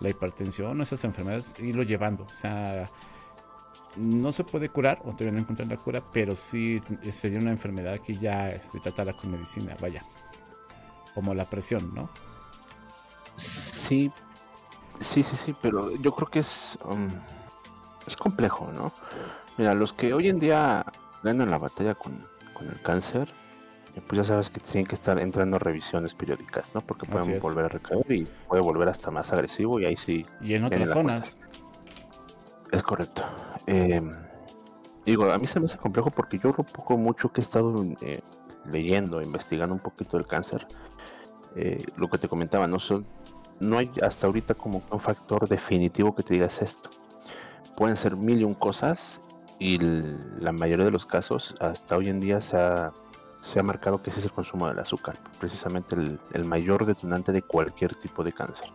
la hipertensión o esas enfermedades, irlo llevando, o sea, no se puede curar, o todavía no encontrar la cura, pero sí sería una enfermedad que ya tratará con medicina, vaya, como la presión, ¿no? Sí, pero yo creo que es complejo, ¿no? Mira, los que hoy en día ganan la batalla con el cáncer, pues ya sabes que tienen que estar entrando revisiones periódicas, ¿no? Porque pueden volver a recaer y puede volver hasta más agresivo, y ahí sí. Y en otras zonas. Cuenta. Es correcto. Digo, a mí se me hace complejo porque yo lo poco mucho que he estado leyendo, investigando un poquito del cáncer, lo que te comentaba, no hay hasta ahorita como un factor definitivo que te diga es esto. Pueden ser mil y un cosas, y la mayoría de los casos hasta hoy en día se ha marcado que ese es el consumo del azúcar, precisamente el mayor detonante de cualquier tipo de cáncer.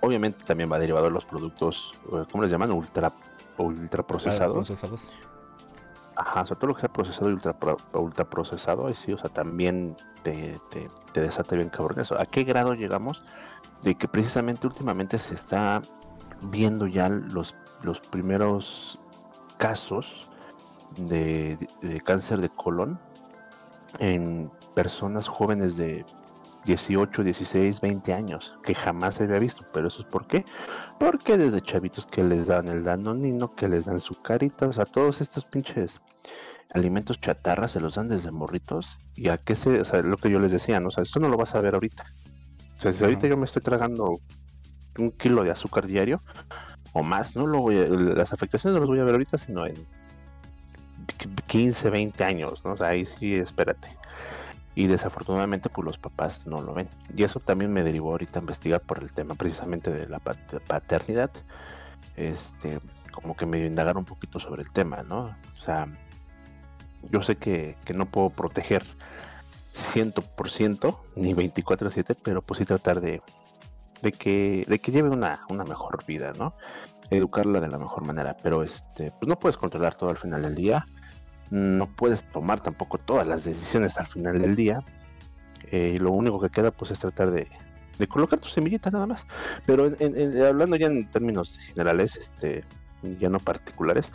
Obviamente también va derivado de los productos, ¿cómo les llaman? Ultraprocesados. Ajá, o sea, todo lo que sea procesado y ultraprocesado, sí, o sea, también te desata bien cabrón eso. ¿A qué grado llegamos? De que precisamente últimamente se está viendo ya los primeros casos de cáncer de colon en personas jóvenes de 18, 16, 20 años, que jamás se había visto. Pero eso es ¿por qué? Porque desde chavitos que les dan el danonino, que les dan su carita, o sea, todos estos pinches alimentos chatarras se los dan desde morritos. Y a qué se, o sea, lo que yo les decía, ¿no? O sea, esto no lo vas a ver ahorita. O sea, si ahorita yo me estoy tragando un kilo de azúcar diario o más, no lo voy a, las afectaciones no las voy a ver ahorita, sino en 15, 20 años, ¿no? O sea, ahí sí, espérate. Y desafortunadamente, pues los papás no lo ven. Y eso también me derivó ahorita a investigar por el tema precisamente de la paternidad. Como que me indagaron un poquito sobre el tema, ¿no? O sea, yo sé que no puedo proteger 100%, ni 24/7, pero pues sí tratar de que lleve una mejor vida, ¿no? Educarla de la mejor manera, pero pues no puedes controlar todo al final del día, no puedes tomar tampoco todas las decisiones al final del día, y lo único que queda pues es tratar de colocar tu semillita nada más. Pero hablando ya en términos generales, ya no particulares,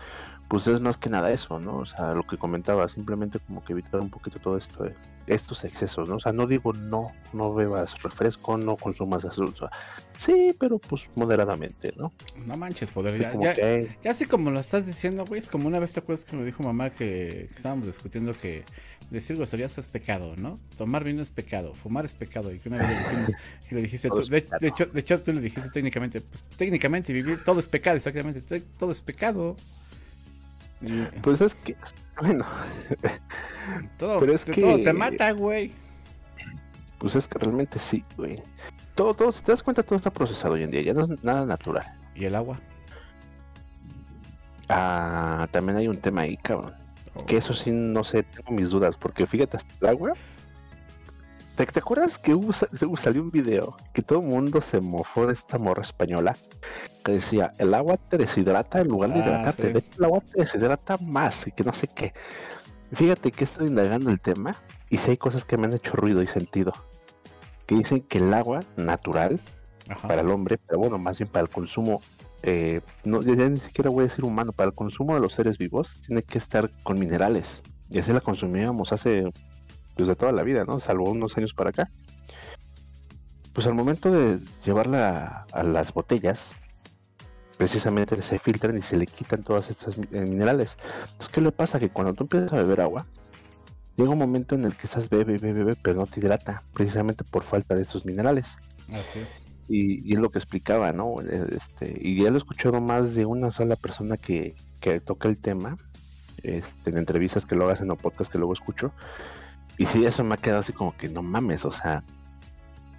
pues es más que nada eso, ¿no? O sea, lo que comentaba, simplemente como que evitar un poquito todo esto, estos excesos, ¿no? O sea, no digo no bebas refresco, no consumas azúcar, o sea, sí, pero pues moderadamente, ¿no? No manches, poder, ya así como lo estás diciendo, güey, es como una vez, te acuerdas que me dijo mamá que estábamos discutiendo que decir groserías es pecado, ¿no? Tomar vino es pecado, fumar es pecado, y que una vez le dijiste tú, de hecho tú le dijiste técnicamente, pues técnicamente vivir, todo es pecado, exactamente, todo es pecado. Pues es que, bueno, todo, pero es que todo te mata, güey. Pues es que realmente sí, güey. Todo, si te das cuenta, todo está procesado hoy en día, ya no es nada natural. ¿Y el agua? Ah, también hay un tema ahí, cabrón. Oh. Que eso sí, no sé, tengo mis dudas, porque fíjate, hasta el agua. ¿Te acuerdas que salió un video que todo el mundo se mofó de esta morra española que decía, el agua te deshidrata en lugar de hidratarte, sí. De hecho, el agua te deshidrata más y que no sé qué? Fíjate que estoy indagando el tema y si hay cosas que me han hecho ruido y sentido, que dicen que el agua natural, ajá, para el hombre, pero bueno, más bien para el consumo no, ya ni siquiera voy a decir humano, para el consumo de los seres vivos tiene que estar con minerales, y así la consumíamos hace, pues, de toda la vida, ¿no? Salvo unos años para acá. Pues al momento de llevarla a las botellas, precisamente se filtran y se le quitan todas estas minerales. Entonces, ¿qué le pasa? Que cuando tú empiezas a beber agua, llega un momento en el que estás bebe, pero no te hidrata, precisamente por falta de estos minerales. Así es. Y es lo que explicaba, ¿no? Y ya lo he escuchado más de una sola persona que toca el tema, en entrevistas que lo hacen o podcast que luego escucho. Y sí, eso me ha quedado así como que no mames, o sea,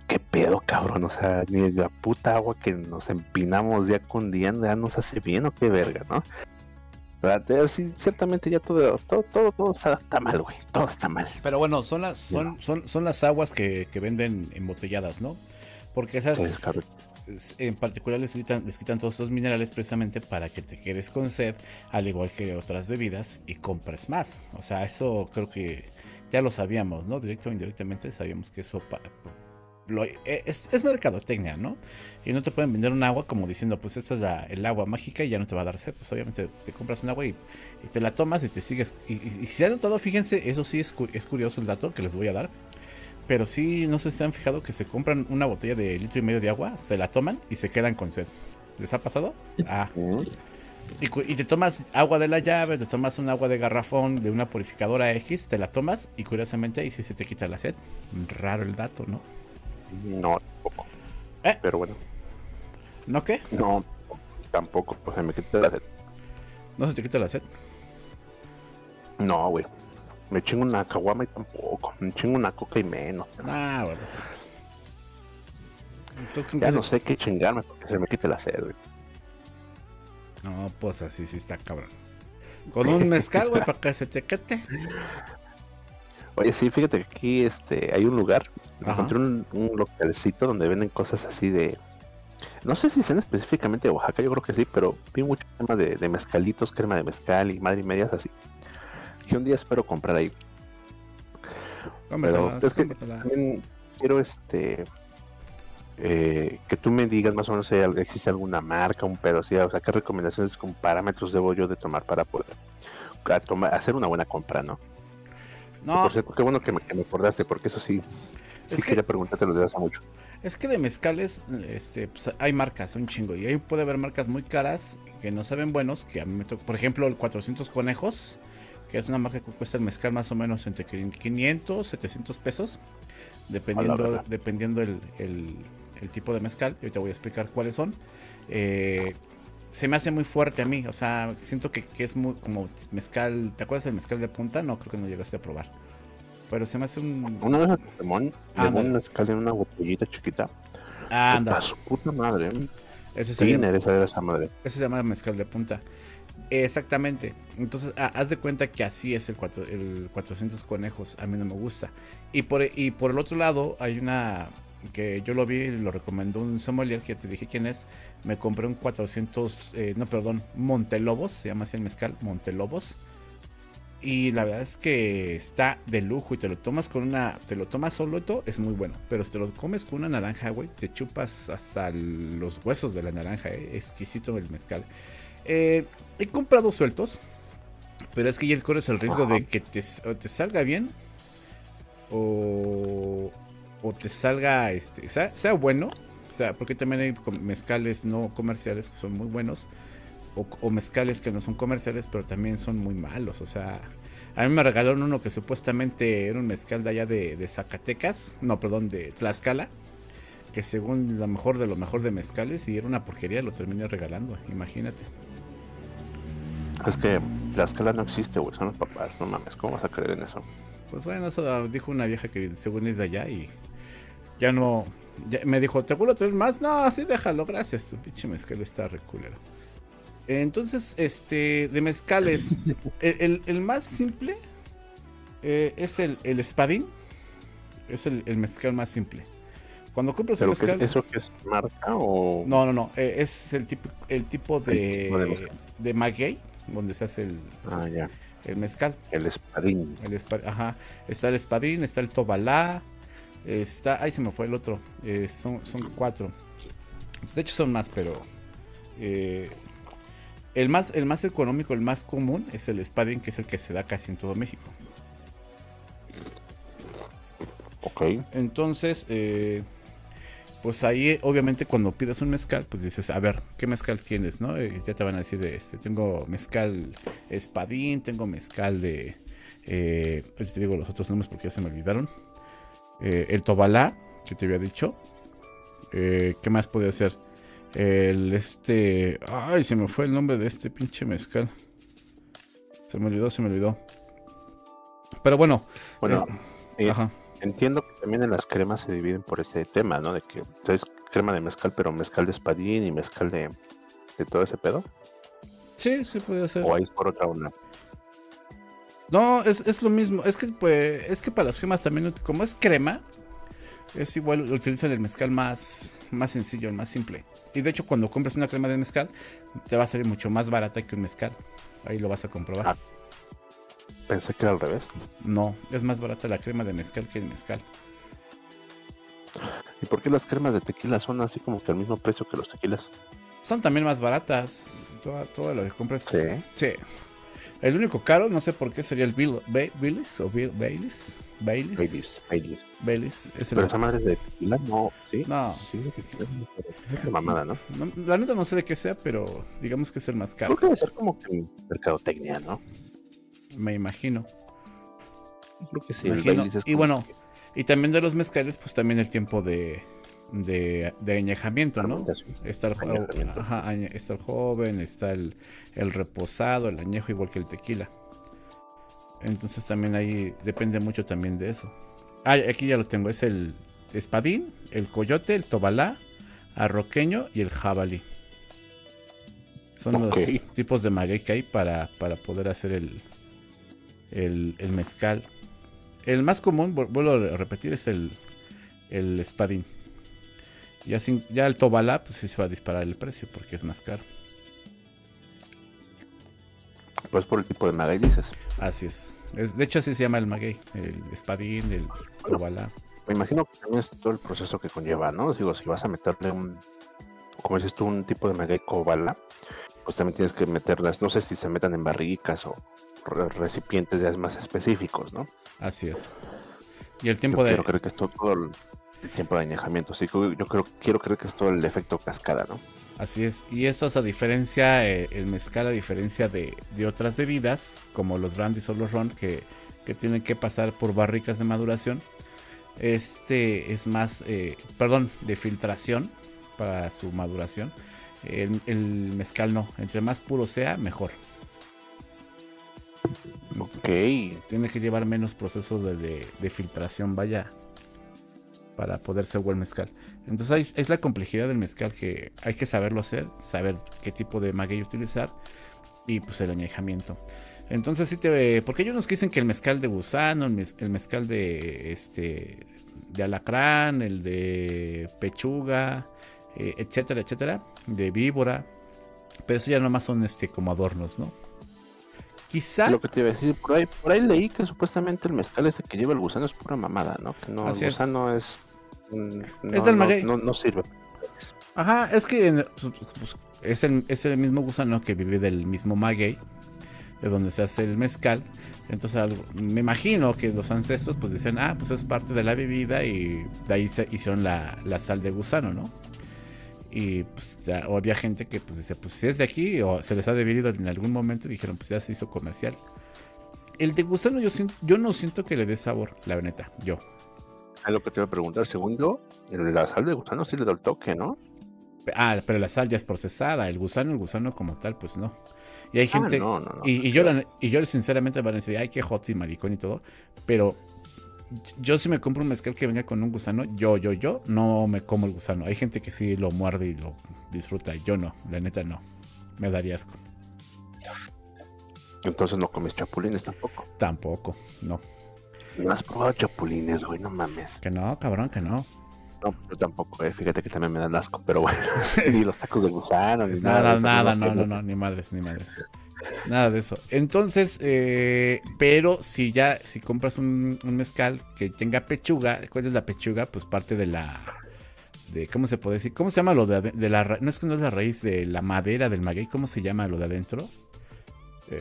qué pedo, cabrón, o sea, ni la puta agua que nos empinamos día con día ya nos hace bien, o qué verga, ¿no? Sí, ciertamente ya todo está mal, güey, todo está mal. Pero bueno, son las aguas que venden embotelladas, ¿no? Porque esas, sí, en particular, les quitan todos estos minerales precisamente para que te quedes con sed, al igual que otras bebidas, y compres más. O sea, eso creo que ya lo sabíamos, ¿no? Directo o indirectamente sabíamos que eso... Es mercadotecnia, ¿no? Y no te pueden vender un agua como diciendo, pues esta es el agua mágica y ya no te va a dar sed. Pues obviamente te compras un agua y te la tomas y te sigues. Y si se han notado, fíjense, eso sí es curioso el dato que les voy a dar. Pero sí, no sé si se han fijado que se compran una botella de 1,5 litros de agua, se la toman y se quedan con sed. ¿Les ha pasado? Ah. Y te tomas agua de la llave, te tomas un agua de garrafón, de una purificadora X, te la tomas y curiosamente ahí sí se te quita la sed. Raro el dato, ¿no? No, tampoco. Pero bueno. ¿No qué? No, tampoco. Pues se me quita la sed. ¿No se te quita la sed? No, güey. Me chingo una caguama y tampoco. Me chingo una coca y menos. Ah, bueno. Sí. Entonces, ¿con ya qué no sé qué chingarme porque se me quite la sed, güey. No, pues así sí está cabrón. Con un mezcal, güey, para que se te quite. Oye, sí, fíjate que aquí hay un lugar. Ajá. Encontré un localcito donde venden cosas así de... No sé si sean específicamente de Oaxaca, yo creo que sí, pero vi mucho tema de mezcalitos, crema de mezcal y madre y medias así. Y un día espero comprar ahí. Cómpetelas, pero es que también quiero que tú me digas más o menos si existe alguna marca, un pedo así, o sea, qué recomendaciones con parámetros debo yo de tomar para poder hacer una buena compra, ¿no? No. Por cierto, qué bueno que me acordaste, porque eso sí, sí quería preguntarte desde hace mucho. Es que de mezcales, pues hay marcas, un chingo, y ahí puede haber marcas muy caras que no saben buenos, que a mí me tocó, por ejemplo, el 400 Conejos, que es una marca que cuesta el mezcal más o menos entre 500, 700 pesos, dependiendo el tipo de mezcal, y ahorita voy a explicar cuáles son. Se me hace muy fuerte a mí, o sea, siento que es muy como mezcal. ¿Te acuerdas del mezcal de punta? No, creo que no llegaste a probar. Pero se me hace un... Una vez limón mezcal en una botellita chiquita. Ah, anda. Su puta madre. Ese se llama... esa madre. Ese se llama mezcal de punta. Exactamente. Entonces, haz de cuenta que así es el 400 Conejos. A mí no me gusta. Y por el otro lado, hay una... que yo lo vi y lo recomendó un sommelier que te dije quién es. Me compré un Montelobos, se llama así el mezcal, Montelobos, y la verdad es que está de lujo y te lo tomas solo, es muy bueno, pero si te lo comes con una naranja, güey, te chupas hasta los huesos de la naranja, exquisito el mezcal. He comprado sueltos, pero es que ya corres el riesgo de que te salga bien o te salga, sea bueno, o sea, porque también hay mezcales no comerciales que son muy buenos, o mezcales que no son comerciales, pero también son muy malos. O sea, a mí me regalaron uno que supuestamente era un mezcal de allá de Zacatecas, no, perdón, de Tlaxcala, que según lo mejor de mezcales, y era una porquería, lo terminé regalando, imagínate. Es que Tlaxcala no existe, güey, son los papás, no mames, ¿cómo vas a creer en eso? Pues bueno, eso dijo una vieja que según es de allá y... Ya no... Ya me dijo, ¿te vuelvo a traer más? No, sí, déjalo, gracias. Tu pinche mezcal está reculero. Entonces, de mezcales, el más simple es el espadín. Es el mezcal más simple. Cuando compras un mezcal... ¿Eso que es marca o...? No. Es el tipo de maguey, donde se hace el... ya. El mezcal. El espadín. Ajá. Está el espadín, está el tobalá. Está... Ahí se me fue el otro. Son cuatro. De hecho son más, pero... El más económico, el más común es el spadín, que es el que se da casi en todo México. Ok. Entonces, pues ahí obviamente cuando pidas un mezcal, pues dices, a ver, ¿qué mezcal tienes? ¿No? Y ya te van a decir, tengo mezcal espadín, tengo mezcal de... yo te digo los otros nombres porque ya se me olvidaron. El tobalá, que te había dicho. ¿Qué más podía ser? Ay, se me fue el nombre de este pinche mezcal. Se me olvidó. Pero bueno. Bueno, entiendo que también en las cremas se dividen por ese tema, ¿no? De que es crema de mezcal, pero mezcal de espadín y mezcal de todo ese pedo. Sí, sí puede ser. O ahí es por otra onda. No, es lo mismo. Es que para las cremas también, como es crema, es igual, utilizan el mezcal más sencillo, el más simple. Y de hecho, cuando compras una crema de mezcal, te va a salir mucho más barata que un mezcal. Ahí lo vas a comprobar. Ah, pensé que era al revés. No, es más barata la crema de mezcal que el mezcal. ¿Y por qué las cremas de tequila son así como que al mismo precio que los tequilas? Son también más baratas. Todo lo que compras. Sí. Sí. El único caro, no sé por qué, sería el Baileys. Pero esa madre es de tequila, ¿no? Sí. No. Sí, es de tequila. Es de mamada, ¿no? ¿No? La neta no sé de qué sea, pero digamos que es el más caro. Creo que debe ser como que mercadotecnia, ¿no? Me imagino. Creo que sí. Y bueno, y también de los mezcales, pues también el tiempo de añejamiento, ¿no? Está el joven, está el reposado, el añejo, igual que el tequila. Entonces también ahí depende mucho también de eso. Ah, aquí ya lo tengo, es el espadín, el coyote, el tobalá, arroqueño y el jabalí. Son los tipos de maguey que hay para poder hacer el mezcal. El más común, vuelvo a repetir, es el espadín. Ya el tobalá, pues sí se va a disparar el precio porque es más caro. Pues por el tipo de maguey, dices. Así es. De hecho, así se llama el maguey, el espadín, el tobalá. Me imagino que también es todo el proceso que conlleva, ¿no? Digo, si vas a meterle como dices tú, un tipo de maguey cobalá, pues también tienes que meterlas, no sé si se metan en barricas o recipientes ya más específicos, ¿no? Así es. Y el tiempo Yo creo que es todo el tiempo de añejamiento, sí, quiero creer que es todo el efecto cascada, ¿no? Así es, y esto es a diferencia, el mezcal, a diferencia de otras bebidas, como los brandys o los ron, que tienen que pasar por barricas de maduración. Este es más, de filtración para su maduración. El mezcal no, entre más puro sea, mejor. Ok. Tiene que llevar menos procesos de filtración, vaya, para poder ser buen mezcal. Entonces es la complejidad del mezcal, que hay que saberlo hacer, saber qué tipo de maguey utilizar y pues el añejamiento. Entonces porque hay unos que dicen que el mezcal de gusano, el mezcal de alacrán, el de pechuga, etcétera, etcétera, de víbora, pero eso ya nomás son como adornos, ¿no? Quizá... Lo que te iba a decir, por ahí leí que supuestamente el mezcal ese que lleva el gusano es pura mamada, ¿no? Que no, el gusano es del maguey. No sirve. Ajá, es que es el mismo gusano que vive del mismo maguey, de donde se hace el mezcal. Entonces me imagino que los ancestros pues decían, pues es parte de la bebida, y de ahí se hicieron la sal de gusano, ¿no? Y pues o había gente que pues dice, pues si es de aquí o se les ha debido en algún momento, dijeron, pues ya se hizo comercial. El de gusano yo no siento que le dé sabor, la neta, yo. Es lo que te iba a preguntar, según yo, la sal de gusano sí le da el toque, ¿no? Ah, pero la sal ya es procesada, el gusano como tal, pues no. Y hay gente, no, y yo sinceramente van a decir, ay, qué joto y maricón y todo, pero... Yo si me compro un mezcal que venga con un gusano, yo no me como el gusano. Hay gente que sí lo muerde y lo disfruta. Yo no, la neta no. Me daría asco. Entonces no comes chapulines tampoco. Tampoco, no. ¿No has probado chapulines, güey? No mames. Que no, cabrón, que no. No, yo tampoco, fíjate que también me dan asco, pero bueno. Ni los tacos de gusano, ni nada. Nada, no, ni madres, ni madres. Nada de eso. Entonces, pero si compras un mezcal que tenga pechuga, ¿cuál es la pechuga? Pues parte de la de, ¿cómo se puede decir? ¿Cómo se llama lo de la, no es que no es la raíz de la madera del maguey? ¿Cómo se llama lo de adentro?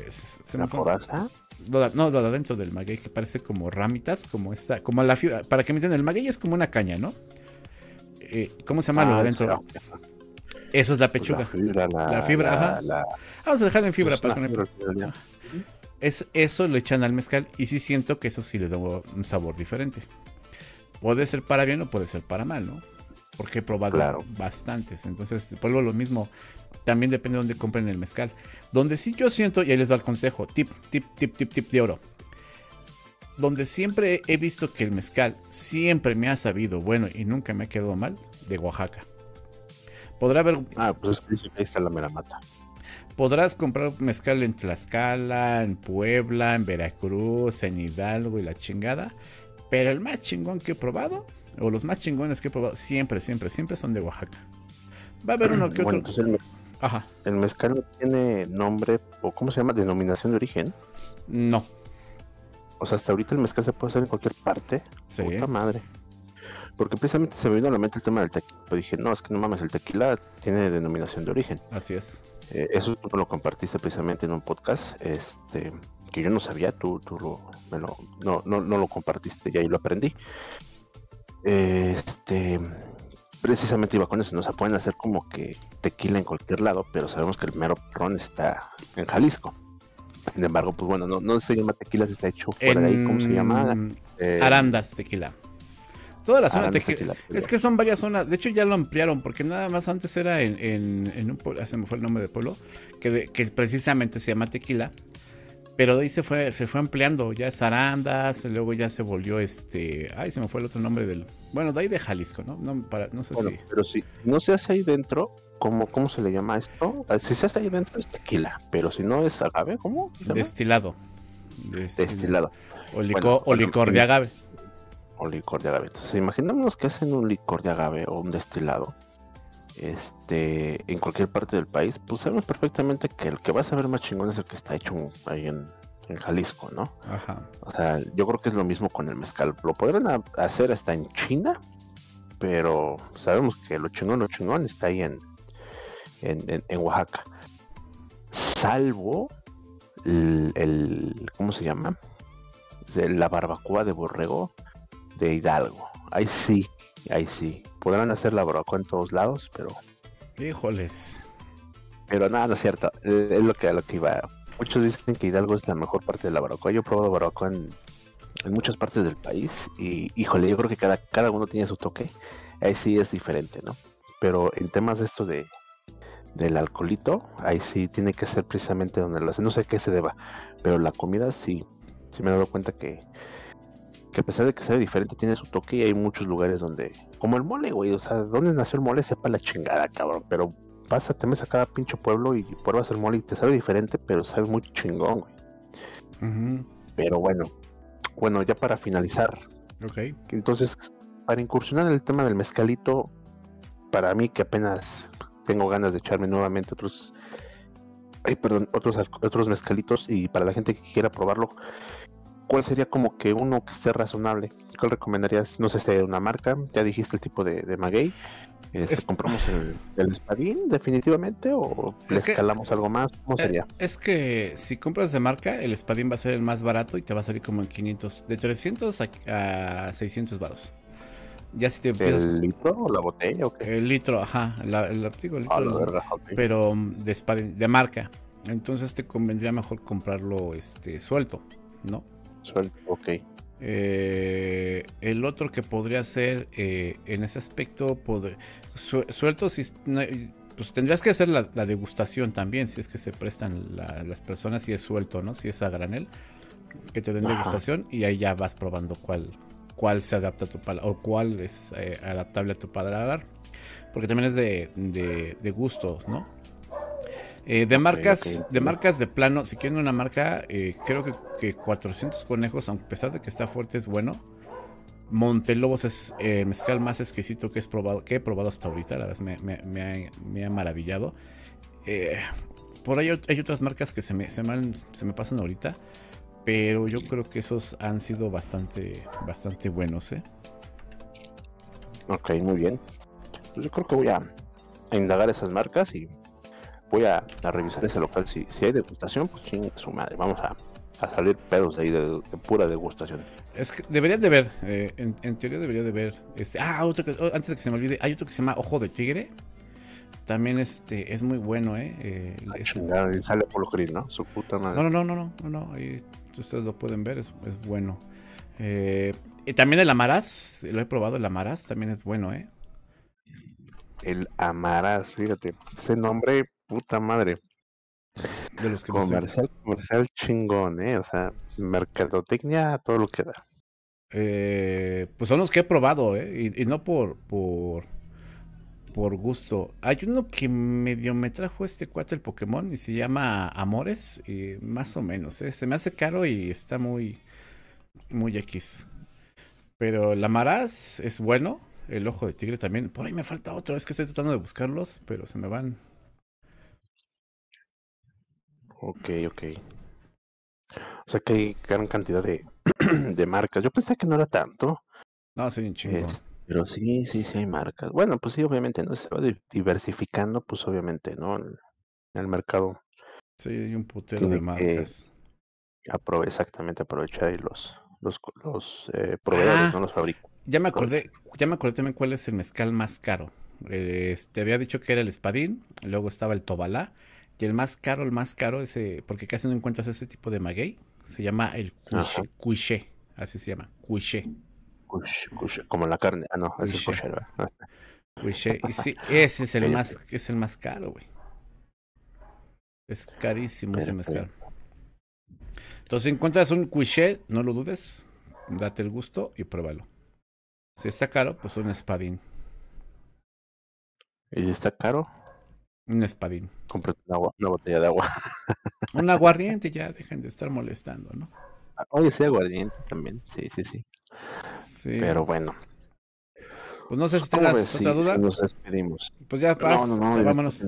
¿Se me coraza? No, lo de adentro del maguey, que parece como ramitas, como esta, como la fibra, para que me entiendan, el maguey es como una caña, ¿no? ¿Cómo se llama lo de adentro? Eso es la pechuga. La fibra, ajá. Vamos a dejarlo en fibra para poner. Eso lo echan al mezcal y sí siento que eso sí le da un sabor diferente. Puede ser para bien o puede ser para mal, ¿no? Porque he probado bastantes. Entonces, por lo mismo, también depende de dónde compren el mezcal. Donde sí yo siento, y ahí les da el consejo, tip de oro. Donde siempre he visto que el mezcal siempre me ha sabido bueno y nunca me ha quedado mal, de Oaxaca. Podrá haber... Ah, pues ahí está la mera mata. Podrás comprar mezcal en Tlaxcala, en Puebla, en Veracruz, en Hidalgo y la chingada. Pero el más chingón que he probado, o los más chingones que he probado, siempre son de Oaxaca. Va a haber uno que otro. Entonces ¿el mezcal no tiene nombre o cómo se llama? ¿Denominación de origen? No. O sea, hasta ahorita el mezcal se puede hacer en cualquier parte. Sí. Puta madre. Porque precisamente se me vino a la mente el tema del tequila. Pero dije, no, es que no mames, el tequila tiene denominación de origen. Así es. Eso tú lo compartiste precisamente en un podcast, que yo no sabía, tú no lo compartiste y ahí lo aprendí. Precisamente iba con eso, ¿no? O sea, pueden hacer como que tequila en cualquier lado, pero sabemos que el mero ron está en Jalisco. Sin embargo, pues bueno, no se llama tequila, se está hecho fuera de ahí, ¿cómo se llama? Arandas tequila. Toda la zona tequila. Es que son varias zonas. De hecho, ya lo ampliaron, porque nada más antes era en un pueblo, se me fue el nombre del pueblo, que precisamente se llama Tequila. Pero de ahí se fue ampliando. Ya es Arandas, luego ya se volvió Ay, se me fue el otro nombre del. Bueno, de ahí de Jalisco, ¿no? No sé. Pero si no se hace ahí dentro, ¿cómo se le llama esto? Si se hace ahí dentro es tequila, pero si no es agave, ¿cómo se llama? Destilado. O licor de agave. O licor de agave. Entonces, imaginémonos que hacen un licor de agave o un destilado en cualquier parte del país, pues sabemos perfectamente que el que vas a ver más chingón es el que está hecho ahí en Jalisco, ¿no? Ajá. O sea, yo creo que es lo mismo con el mezcal. Lo podrán hacer hasta en China, pero sabemos que lo chingón está ahí en Oaxaca. Salvo el ¿cómo se llama? La barbacoa de borrego de Hidalgo. Ahí sí. Podrán hacer la barbacoa en todos lados, pero... ¡Híjoles! Pero nada, no es cierto. Es lo que iba. Muchos dicen que Hidalgo es la mejor parte de la barbacoa. Yo he probado barbacoa en muchas partes del país y, híjole, yo creo que cada uno tiene su toque. Ahí sí es diferente, ¿no? Pero en temas de esto del alcoholito, ahí sí tiene que ser precisamente donde lo hacen. No sé qué se deba, pero la comida sí me he dado cuenta que a pesar de que sea diferente, tiene su toque y hay muchos lugares donde... Como el mole, güey. O sea, ¿dónde nació el mole? Sepa la chingada, cabrón. Pero pásate a cada pinche pueblo y pruebas el mole y te sabe diferente, pero sabe muy chingón, güey. Uh-huh. Pero bueno. Bueno, ya para finalizar. Ok. Entonces, para incursionar en el tema del mezcalito, para mí que apenas tengo ganas de echarme nuevamente otros mezcalitos, y para la gente que quiera probarlo... ¿Cuál sería como que uno que esté razonable? ¿Cuál recomendarías? No sé si hay una marca. Ya dijiste el tipo de maguey. ¿Compramos el espadín definitivamente o le escalamos algo más? ¿Cómo sería? Es que si compras de marca, el espadín va a ser el más barato y te va a salir como en 500. De 300 a 600 baros. Ya si te empiezas... ¿El litro o la botella o qué? El litro, ajá. Pero de espadín, de marca. Entonces te convendría mejor comprarlo suelto, ¿no? Okay. El otro que podría ser en ese aspecto suelto, si pues tendrías que hacer la degustación también, si es que se prestan las personas, si es suelto, ¿no? Si es a granel, que te den degustación y ahí ya vas probando cuál se adapta a tu paladar o cuál es adaptable a tu paladar, porque también es de gusto, ¿no? De marcas de plano, si quieren una marca, creo que 400 Conejos, aunque a pesar de que está fuerte, es bueno. Montelobos es el mezcal más exquisito que he probado hasta ahorita, la verdad me ha maravillado. Por ahí hay otras marcas que se me pasan ahorita, pero yo creo que esos han sido bastante buenos. Ok, muy bien. pues yo creo que voy a indagar esas marcas y voy a revisar ese local. Si hay degustación, pues chinga su madre, vamos a salir pedos de ahí de pura degustación. Es que deberían de ver, en teoría debería de ver, antes de que se me olvide, hay otro que se llama Ojo de Tigre. También es muy bueno, chingada, sale Polo Gris, ¿no? Su puta madre. No, ahí ustedes lo pueden ver, es bueno. También el Amaraz, lo he probado, el Amaraz también es bueno, El Amaraz, fíjate, ese nombre, puta madre. De los que comercial chingón, o sea, mercadotecnia, todo lo que da. Pues son los que he probado, y no por gusto. Hay uno que medio me trajo este cuate el Pokémon y se llama Amores, y más o menos, se me hace caro y está muy muy X. Pero el Amaraz es bueno, el Ojo de Tigre también. Por ahí me falta otro, es que estoy tratando de buscarlos, pero se me van. Ok. O sea que hay gran cantidad de marcas. Yo pensé que no era tanto. No, soy un chingo. Pero sí hay marcas. Bueno, pues sí, obviamente, ¿no? Se va diversificando, pues obviamente, ¿no? En el mercado. Sí, hay un putero tiene de marcas. Exactamente, aprovechar y los proveedores, no los fabrican. Ya me acordé también cuál es el mezcal más caro. Había dicho que era el Espadín, luego estaba el Tobalá. Y el más caro, ese, porque casi no encuentras ese tipo de maguey, se llama el cuiché, así se llama, cuiché. Como la carne, no, es el cuiché, ¿verdad? Cuiché, y sí, ese es el más caro, güey. Es carísimo ese mezcal. Entonces, si encuentras un cuiché, no lo dudes, date el gusto y pruébalo. Si está caro, pues un Espadín. ¿Y está caro? Un Espadín. Compré una botella de agua. Un aguardiente, ya dejen de estar molestando, ¿no? Oye, sí, aguardiente también. Sí. Pero bueno. Pues no sé si tengas otra duda. Nos despedimos. Pues ya, vámonos.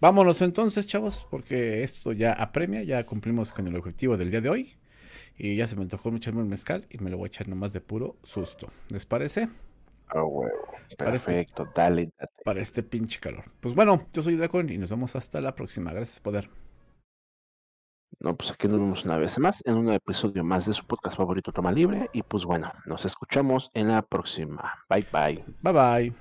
Vámonos entonces, chavos, porque esto ya apremia. Ya cumplimos con el objetivo del día de hoy. Y ya se me antojó echarme un mezcal y me lo voy a echar nomás de puro susto. ¿Les parece? Oh, huevo. Perfecto, dale. Para este pinche calor. Pues bueno, yo soy Dracon y nos vemos hasta la próxima. Gracias, poder. No, pues aquí nos vemos una vez más en un episodio más de su podcast favorito, Toma Libre. Y pues bueno, nos escuchamos en la próxima. Bye. Bye.